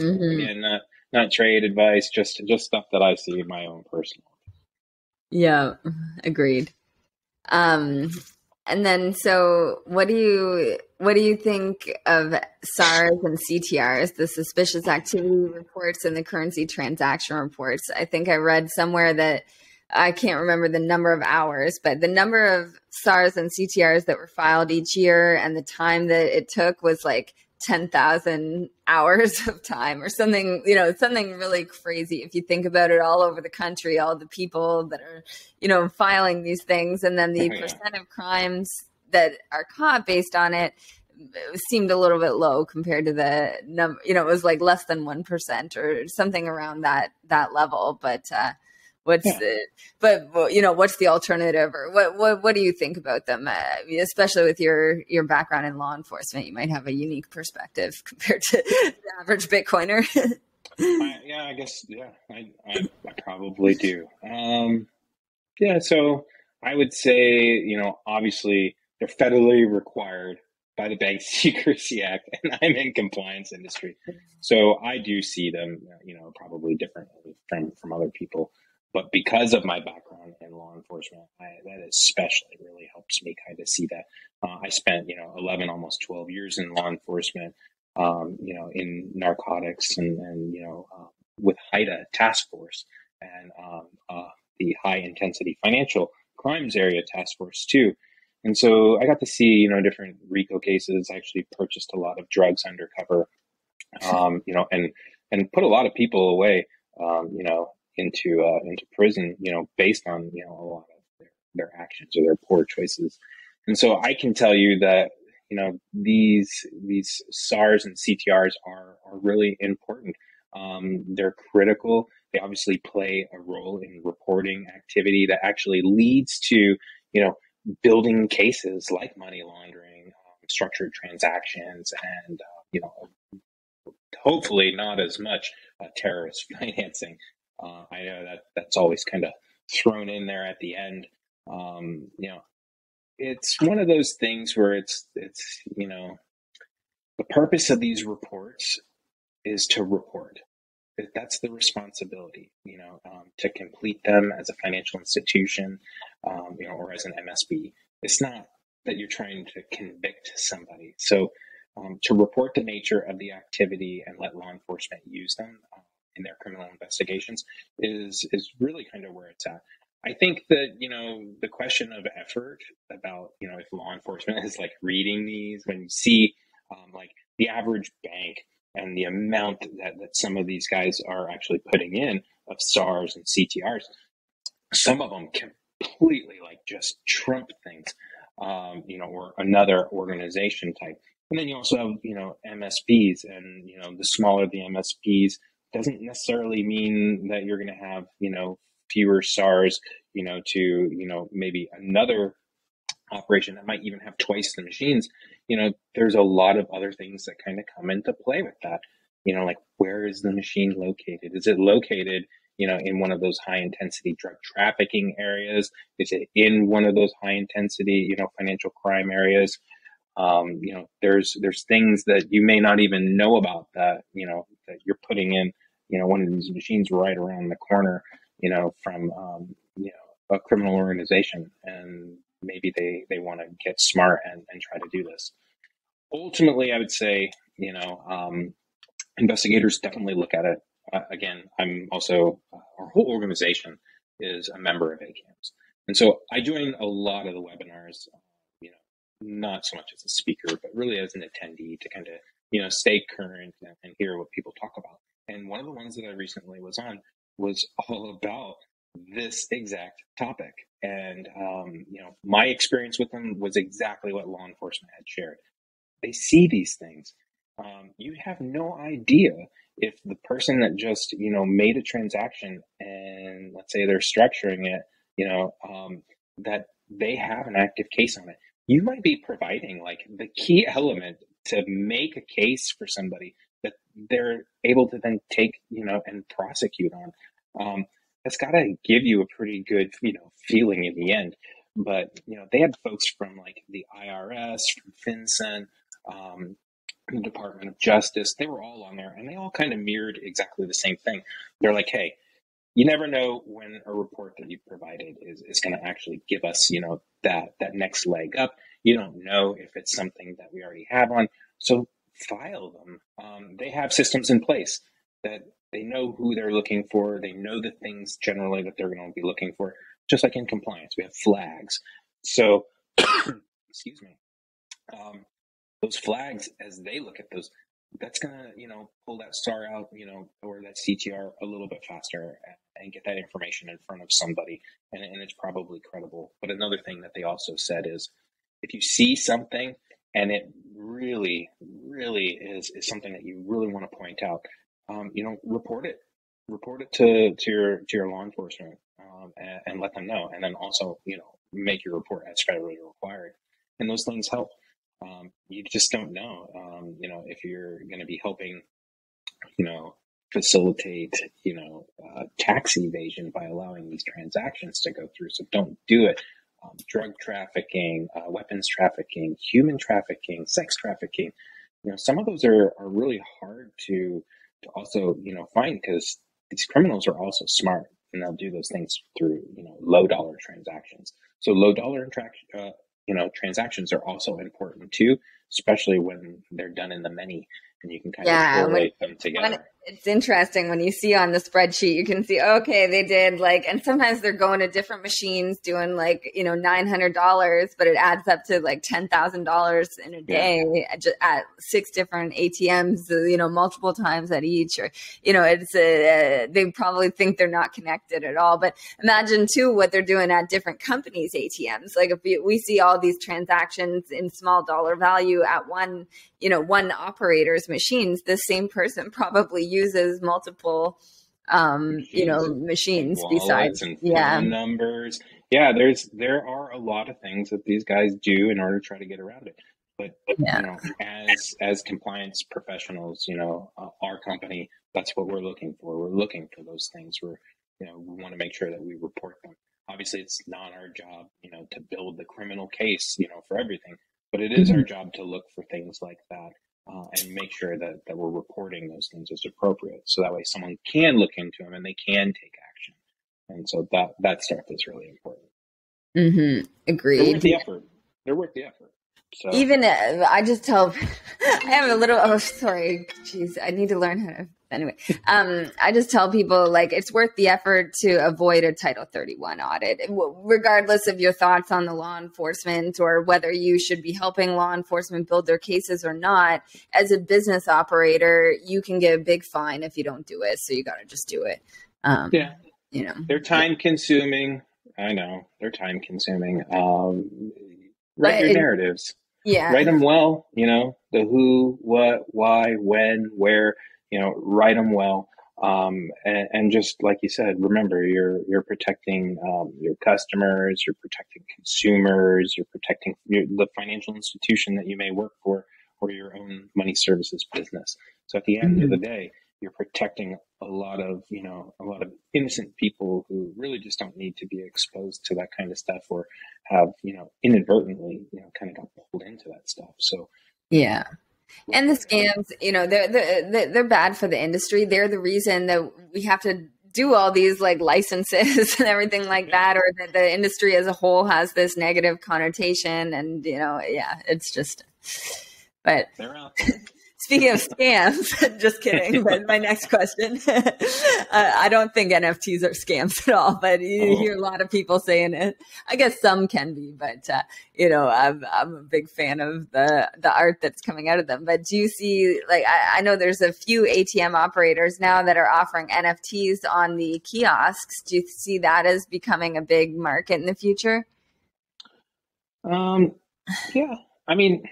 Mm-hmm. Again, not trade advice, just stuff that I see in my own personal. Yeah, agreed. And then, so what do you think of SARs and CTRs, the suspicious activity reports and the currency transaction reports? I think I read somewhere that I can't remember the number of hours, but the number of SARs and CTRs that were filed each year and the time that it took was like 10,000 hours of time or something, you know, something really crazy. If you think about it, all over the country, all the people that are, you know, filing these things, and then the percent of crimes that are caught based on it, it seemed a little bit low compared to the number, you know, it was like less than 1% or something around that level. But what's the alternative, or what do you think about them? Especially with your background in law enforcement, you might have a unique perspective compared to the average Bitcoiner. I probably do. So I would say, you know, obviously they're federally required by the Bank Secrecy Act, and I'm in compliance industry, so I do see them, you know, probably differently from other people. But because of my background in law enforcement, that especially really helps me kind of see that. I spent, you know, 11, almost 12 years in law enforcement, you know, in narcotics and you know, with HITA Task Force and the High Intensity Financial Crimes Area Task Force too. And so I got to see, you know, different RICO cases. I actually purchased a lot of drugs undercover, you know, and and put a lot of people away, you know, into prison, you know, based on, you know, a lot of their actions or their poor choices. And so I can tell you that, you know, these SARs and CTRs are really important. They're critical. They obviously play a role in reporting activity that actually leads to, you know, building cases like money laundering, structured transactions, and, you know, hopefully not as much terrorist financing. I know that's always kind of thrown in there at the end. You know, it's one of those things where it's, you know, the purpose of these reports is to report. That's the responsibility, you know, to complete them as a financial institution, you know, or as an MSB. It's not that you're trying to convict somebody. So to report the nature of the activity and let law enforcement use them in their criminal investigations is really kind of where it's at. I think that, you know, the question of effort about, you know, if law enforcement is like reading these, when you see like the average bank and the amount that some of these guys are actually putting in of SARs and CTRs, some of them completely like just trump things, you know, or another organization type. And then you also have, you know, MSPs, and, you know, the smaller the MSPs doesn't necessarily mean that you're going to have, you know, fewer SARs, you know, to, you know, maybe another operation that might even have twice the machines. You know, there's a lot of other things that kind of come into play with that, you know, like where is the machine located? Is it located, you know, in one of those high intensity drug trafficking areas? Is it in one of those high intensity, you know, financial crime areas? You know, there's things that you may not even know about that, you know, that you're putting in, you know, one of these machines right around the corner, you know, from, you know, a criminal organization, and maybe they want to get smart and try to do this. Ultimately, I would say, you know, investigators definitely look at it. Again, I'm also, our whole organization is a member of ACAMS. And so I join a lot of the webinars, you know, not so much as a speaker, but really as an attendee to kind of, you know, stay current and hear what people talk about. And one of the ones that I recently was on was all about this exact topic. And, you know, my experience with them was exactly what law enforcement had shared. They see these things. You have no idea if the person that just, you know, made a transaction and let's say they're structuring it, you know, that they have an active case on it. You might be providing like the key element to make a case for somebody that they're able to then take, you know, and prosecute on. That's got to give you a pretty good, you know, feeling in the end. But, you know, they had folks from like the IRS, from FinCEN, the Department of Justice. They were all on there, and they all kind of mirrored exactly the same thing. They're like, hey, you never know when a report that you provided is going to actually give us, you know, that next leg up. You don't know if it's something that we already have on. So file them. They have systems in place that they know who they're looking for. They know the things generally that they're going to be looking for. Just like in compliance, we have flags. So, excuse me. Those flags, as they look at those, that's going to, you know, pull that SAR out, you know, or that CTR a little bit faster and get that information in front of somebody. And it's probably credible. But another thing that they also said is if you see something and it really, really is something that you really want to point out, you know, report it to your law enforcement, and let them know. And then also, you know, make your report as federally required. And those things help. You just don't know, you know, if you're going to be helping, you know, facilitate, you know, tax evasion by allowing these transactions to go through. So don't do it. Drug trafficking, weapons trafficking, human trafficking, sex trafficking. You know, some of those are really hard to also, you know, find, because these criminals are also smart, and they'll do those things through, you know, low dollar transactions. So low dollar you know, transactions are also important too, especially when they're done in the many, and you can kind of correlate them together. it's interesting when you see on the spreadsheet, you can see, okay, they did like, and sometimes they're going to different machines doing like, you know, $900, but it adds up to like $10,000 in a day at 6 different ATMs, you know, multiple times at each, or, you know, it's a, they probably think they're not connected at all. But imagine too, what they're doing at different companies' ATMs. Like if we see all these transactions in small dollar value at one, you know, one operator's machines, the same person probably uses multiple, you know, machines besides and phone numbers. Yeah. There are a lot of things that these guys do in order to try to get around it. But, you know, as compliance professionals, you know, our company, that's what we're looking for. We're looking for those things. We're, you know, we want to make sure that we report them. Obviously it's not our job, you know, to build the criminal case, you know, for everything, but it is our job to look for things like that. And make sure that, we're reporting those things as appropriate. So that way someone can look into them and they can take action. And so that stuff is really important. Mm-hmm. Agreed. They're worth the effort. They're worth the effort. So. Even I just tell, I have a little, oh, sorry, geez, I need to learn how to, anyway. I just tell people like, it's worth the effort to avoid a Title 31 audit, regardless of your thoughts on the law enforcement or whether you should be helping law enforcement build their cases or not. As a business operator, you can get a big fine if you don't do it. So you got to just do it. You know, they're time consuming. I know they're time consuming. Write your narratives. Write them well, you know, the who, what, why, when, where, you know, write them well. And just like you said, remember you're protecting your customers, you're protecting consumers, you're protecting the financial institution that you may work for or your own money services business. So at the end of the day, you're protecting a lot of, you know, a lot of innocent people who really just don't need to be exposed to that kind of stuff or have, you know, inadvertently, you know, kind of got pulled into that stuff. So, yeah. And the scams, you know, they're bad for the industry. They're the reason that we have to do all these like licenses and everything like that, or that the industry as a whole has this negative connotation. And, you know, it's just, but they're out there. Speaking of scams, just kidding, but my next question, I don't think NFTs are scams at all, but you hear a lot of people saying it. I guess some can be, but, you know, I'm a big fan of the art that's coming out of them. But do you see, like, I know there's a few ATM operators now that are offering NFTs on the kiosks. Do you see that as becoming a big market in the future? Yeah, I mean...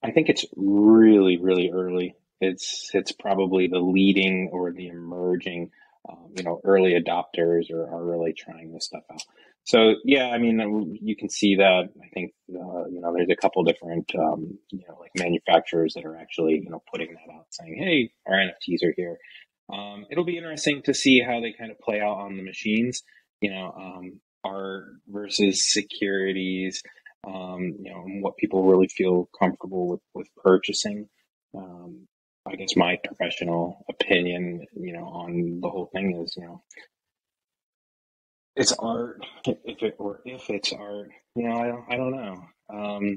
I think it's really, really early. It's probably the leading or the emerging, you know, early adopters are really trying this stuff out. So yeah, I mean, you can see that. I think you know, there's a couple different, you know, like manufacturers that are actually, you know, putting that out, saying, "Hey, our NFTs are here." It'll be interesting to see how they kind of play out on the machines. You know, art versus securities. You know, and what people really feel comfortable with purchasing. I guess my professional opinion, you know, on the whole thing is, you know, it's art. If it's art, you know, I don't know.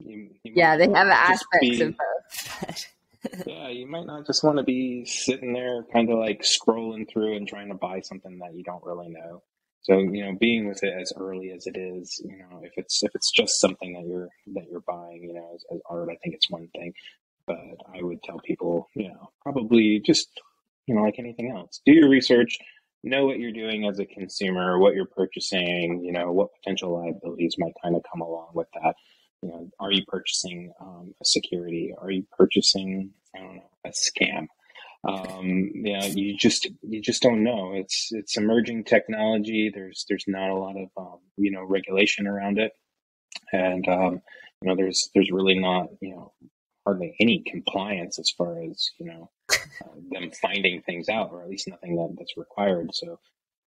You yeah, they have aspects of both. Yeah, you might not just want to be sitting there kind of like scrolling through and trying to buy something that you don't really know. So, you know, being with it as early as it is, you know, if it's just something that you're buying, you know, as art, I think it's one thing, but I would tell people, you know, probably just, you know, like anything else, do your research, know what you're doing as a consumer, what you're purchasing, you know, what potential liabilities might kind of come along with that. You know, are you purchasing a security? Are you purchasing, I don't know, a scam? You know, you just don't know. It's emerging technology. There's not a lot of, you know, regulation around it. And, you know, there's really not, you know, hardly any compliance as far as, you know, them finding things out, or at least nothing that's required. So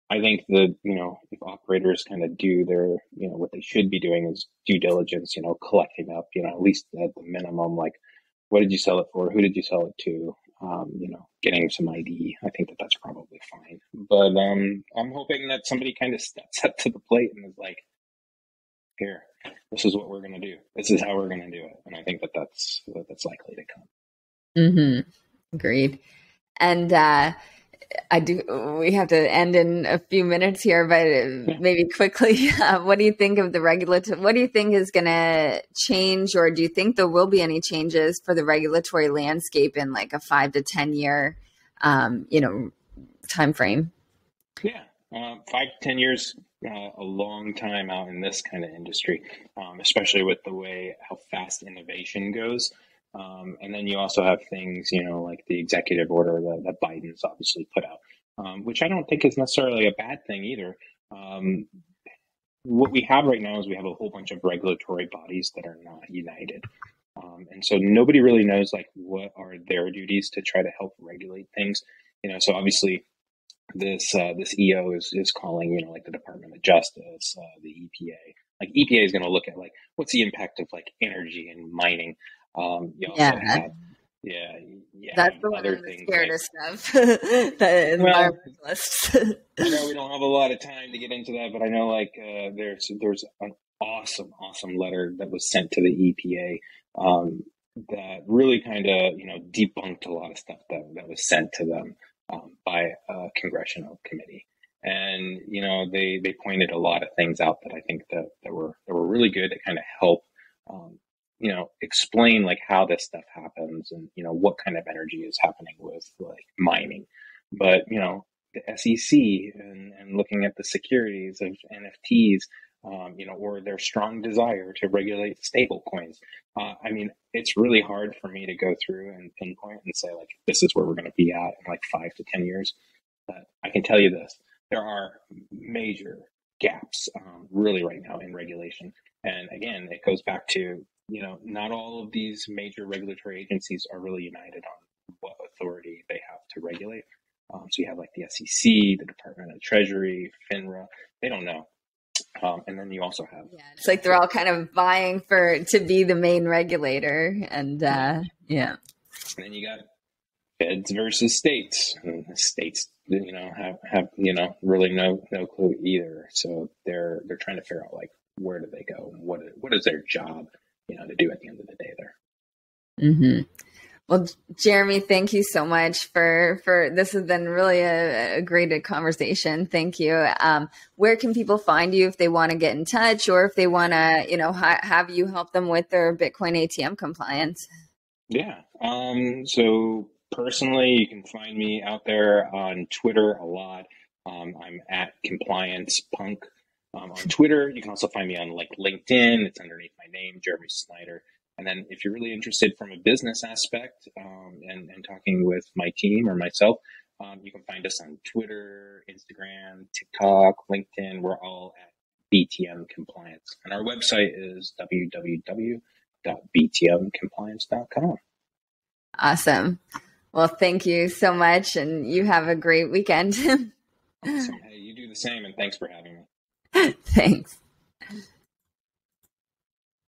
I think that, you know, if operators kind of do their, you know, what they should be doing is due diligence, you know, collecting up, you know, at least at the minimum, like, what did you sell it for? Who did you sell it to? You know, getting some ID, I think that's probably fine. But I'm hoping that somebody kind of steps up to the plate and is like, here, this is what we're going to do. This is how we're going to do it. And I think that's likely to come. Mm-hmm. Agreed. And we have to end in a few minutes here, but maybe quickly, what do you think of the regulatory, what do you think is going to change, or do you think there will be any changes for the regulatory landscape in like a 5 to 10 year, time frame? Yeah. 5 to 10 years, a long time out in this kind of industry, especially with the way how fast innovation goes. And then you also have things, like the executive order that Biden's obviously put out, which I don't think is necessarily a bad thing either. What we have right now is we have a whole bunch of regulatory bodies that are not united. And so nobody really knows what are their duties to try to help regulate things. So obviously this EO is calling, the Department of Justice, the EPA, EPA is going to look at what's the impact of energy and mining. That's the one of the scariest stuff. The environmentalists. We don't have a lot of time to get into that, but I know there's an awesome letter that was sent to the EPA that really kind of debunked a lot of stuff that was sent to them by a congressional committee, and they pointed a lot of things out that I think that were really good to kind of help. Explain how this stuff happens and, what kind of energy is happening with mining. But, the SEC and looking at the securities of NFTs, or their strong desire to regulate stable coins. It's really hard for me to go through and pinpoint and say, this is where we're going to be at in 5 to 10 years. But I can tell you this, there are major gaps really right now in regulation. And again, it goes back to, not all of these major regulatory agencies are really united on what authority they have to regulate. So you have the SEC, the Department of Treasury, FINRA, they don't know. And then you also have... Yeah, it's they're all kind of vying to be the main regulator. And And then you got feds versus states. And the states, have really no clue either. So they're trying to figure out where do they go? And what is their job? To do at the end of the day there. Mm-hmm. Well, Jeremy, thank you so much for this has been really a great conversation. Thank you. Where can people find you if they want to get in touch or if they want to, have you help them with their Bitcoin ATM compliance? Yeah. So personally, you can find me out there on Twitter a lot. I'm at CompliancePunk. On Twitter, you can also find me on LinkedIn. It's underneath my name, Jeremy Snyder. And then if you're really interested from a business aspect and talking with my team or myself, you can find us on Twitter, Instagram, TikTok, LinkedIn. We're all at BTM Compliance. And our website is www.btmcompliance.com. Awesome. Well, thank you so much. And you have a great weekend. Awesome. Hey, you do the same. And thanks for having me. Thanks.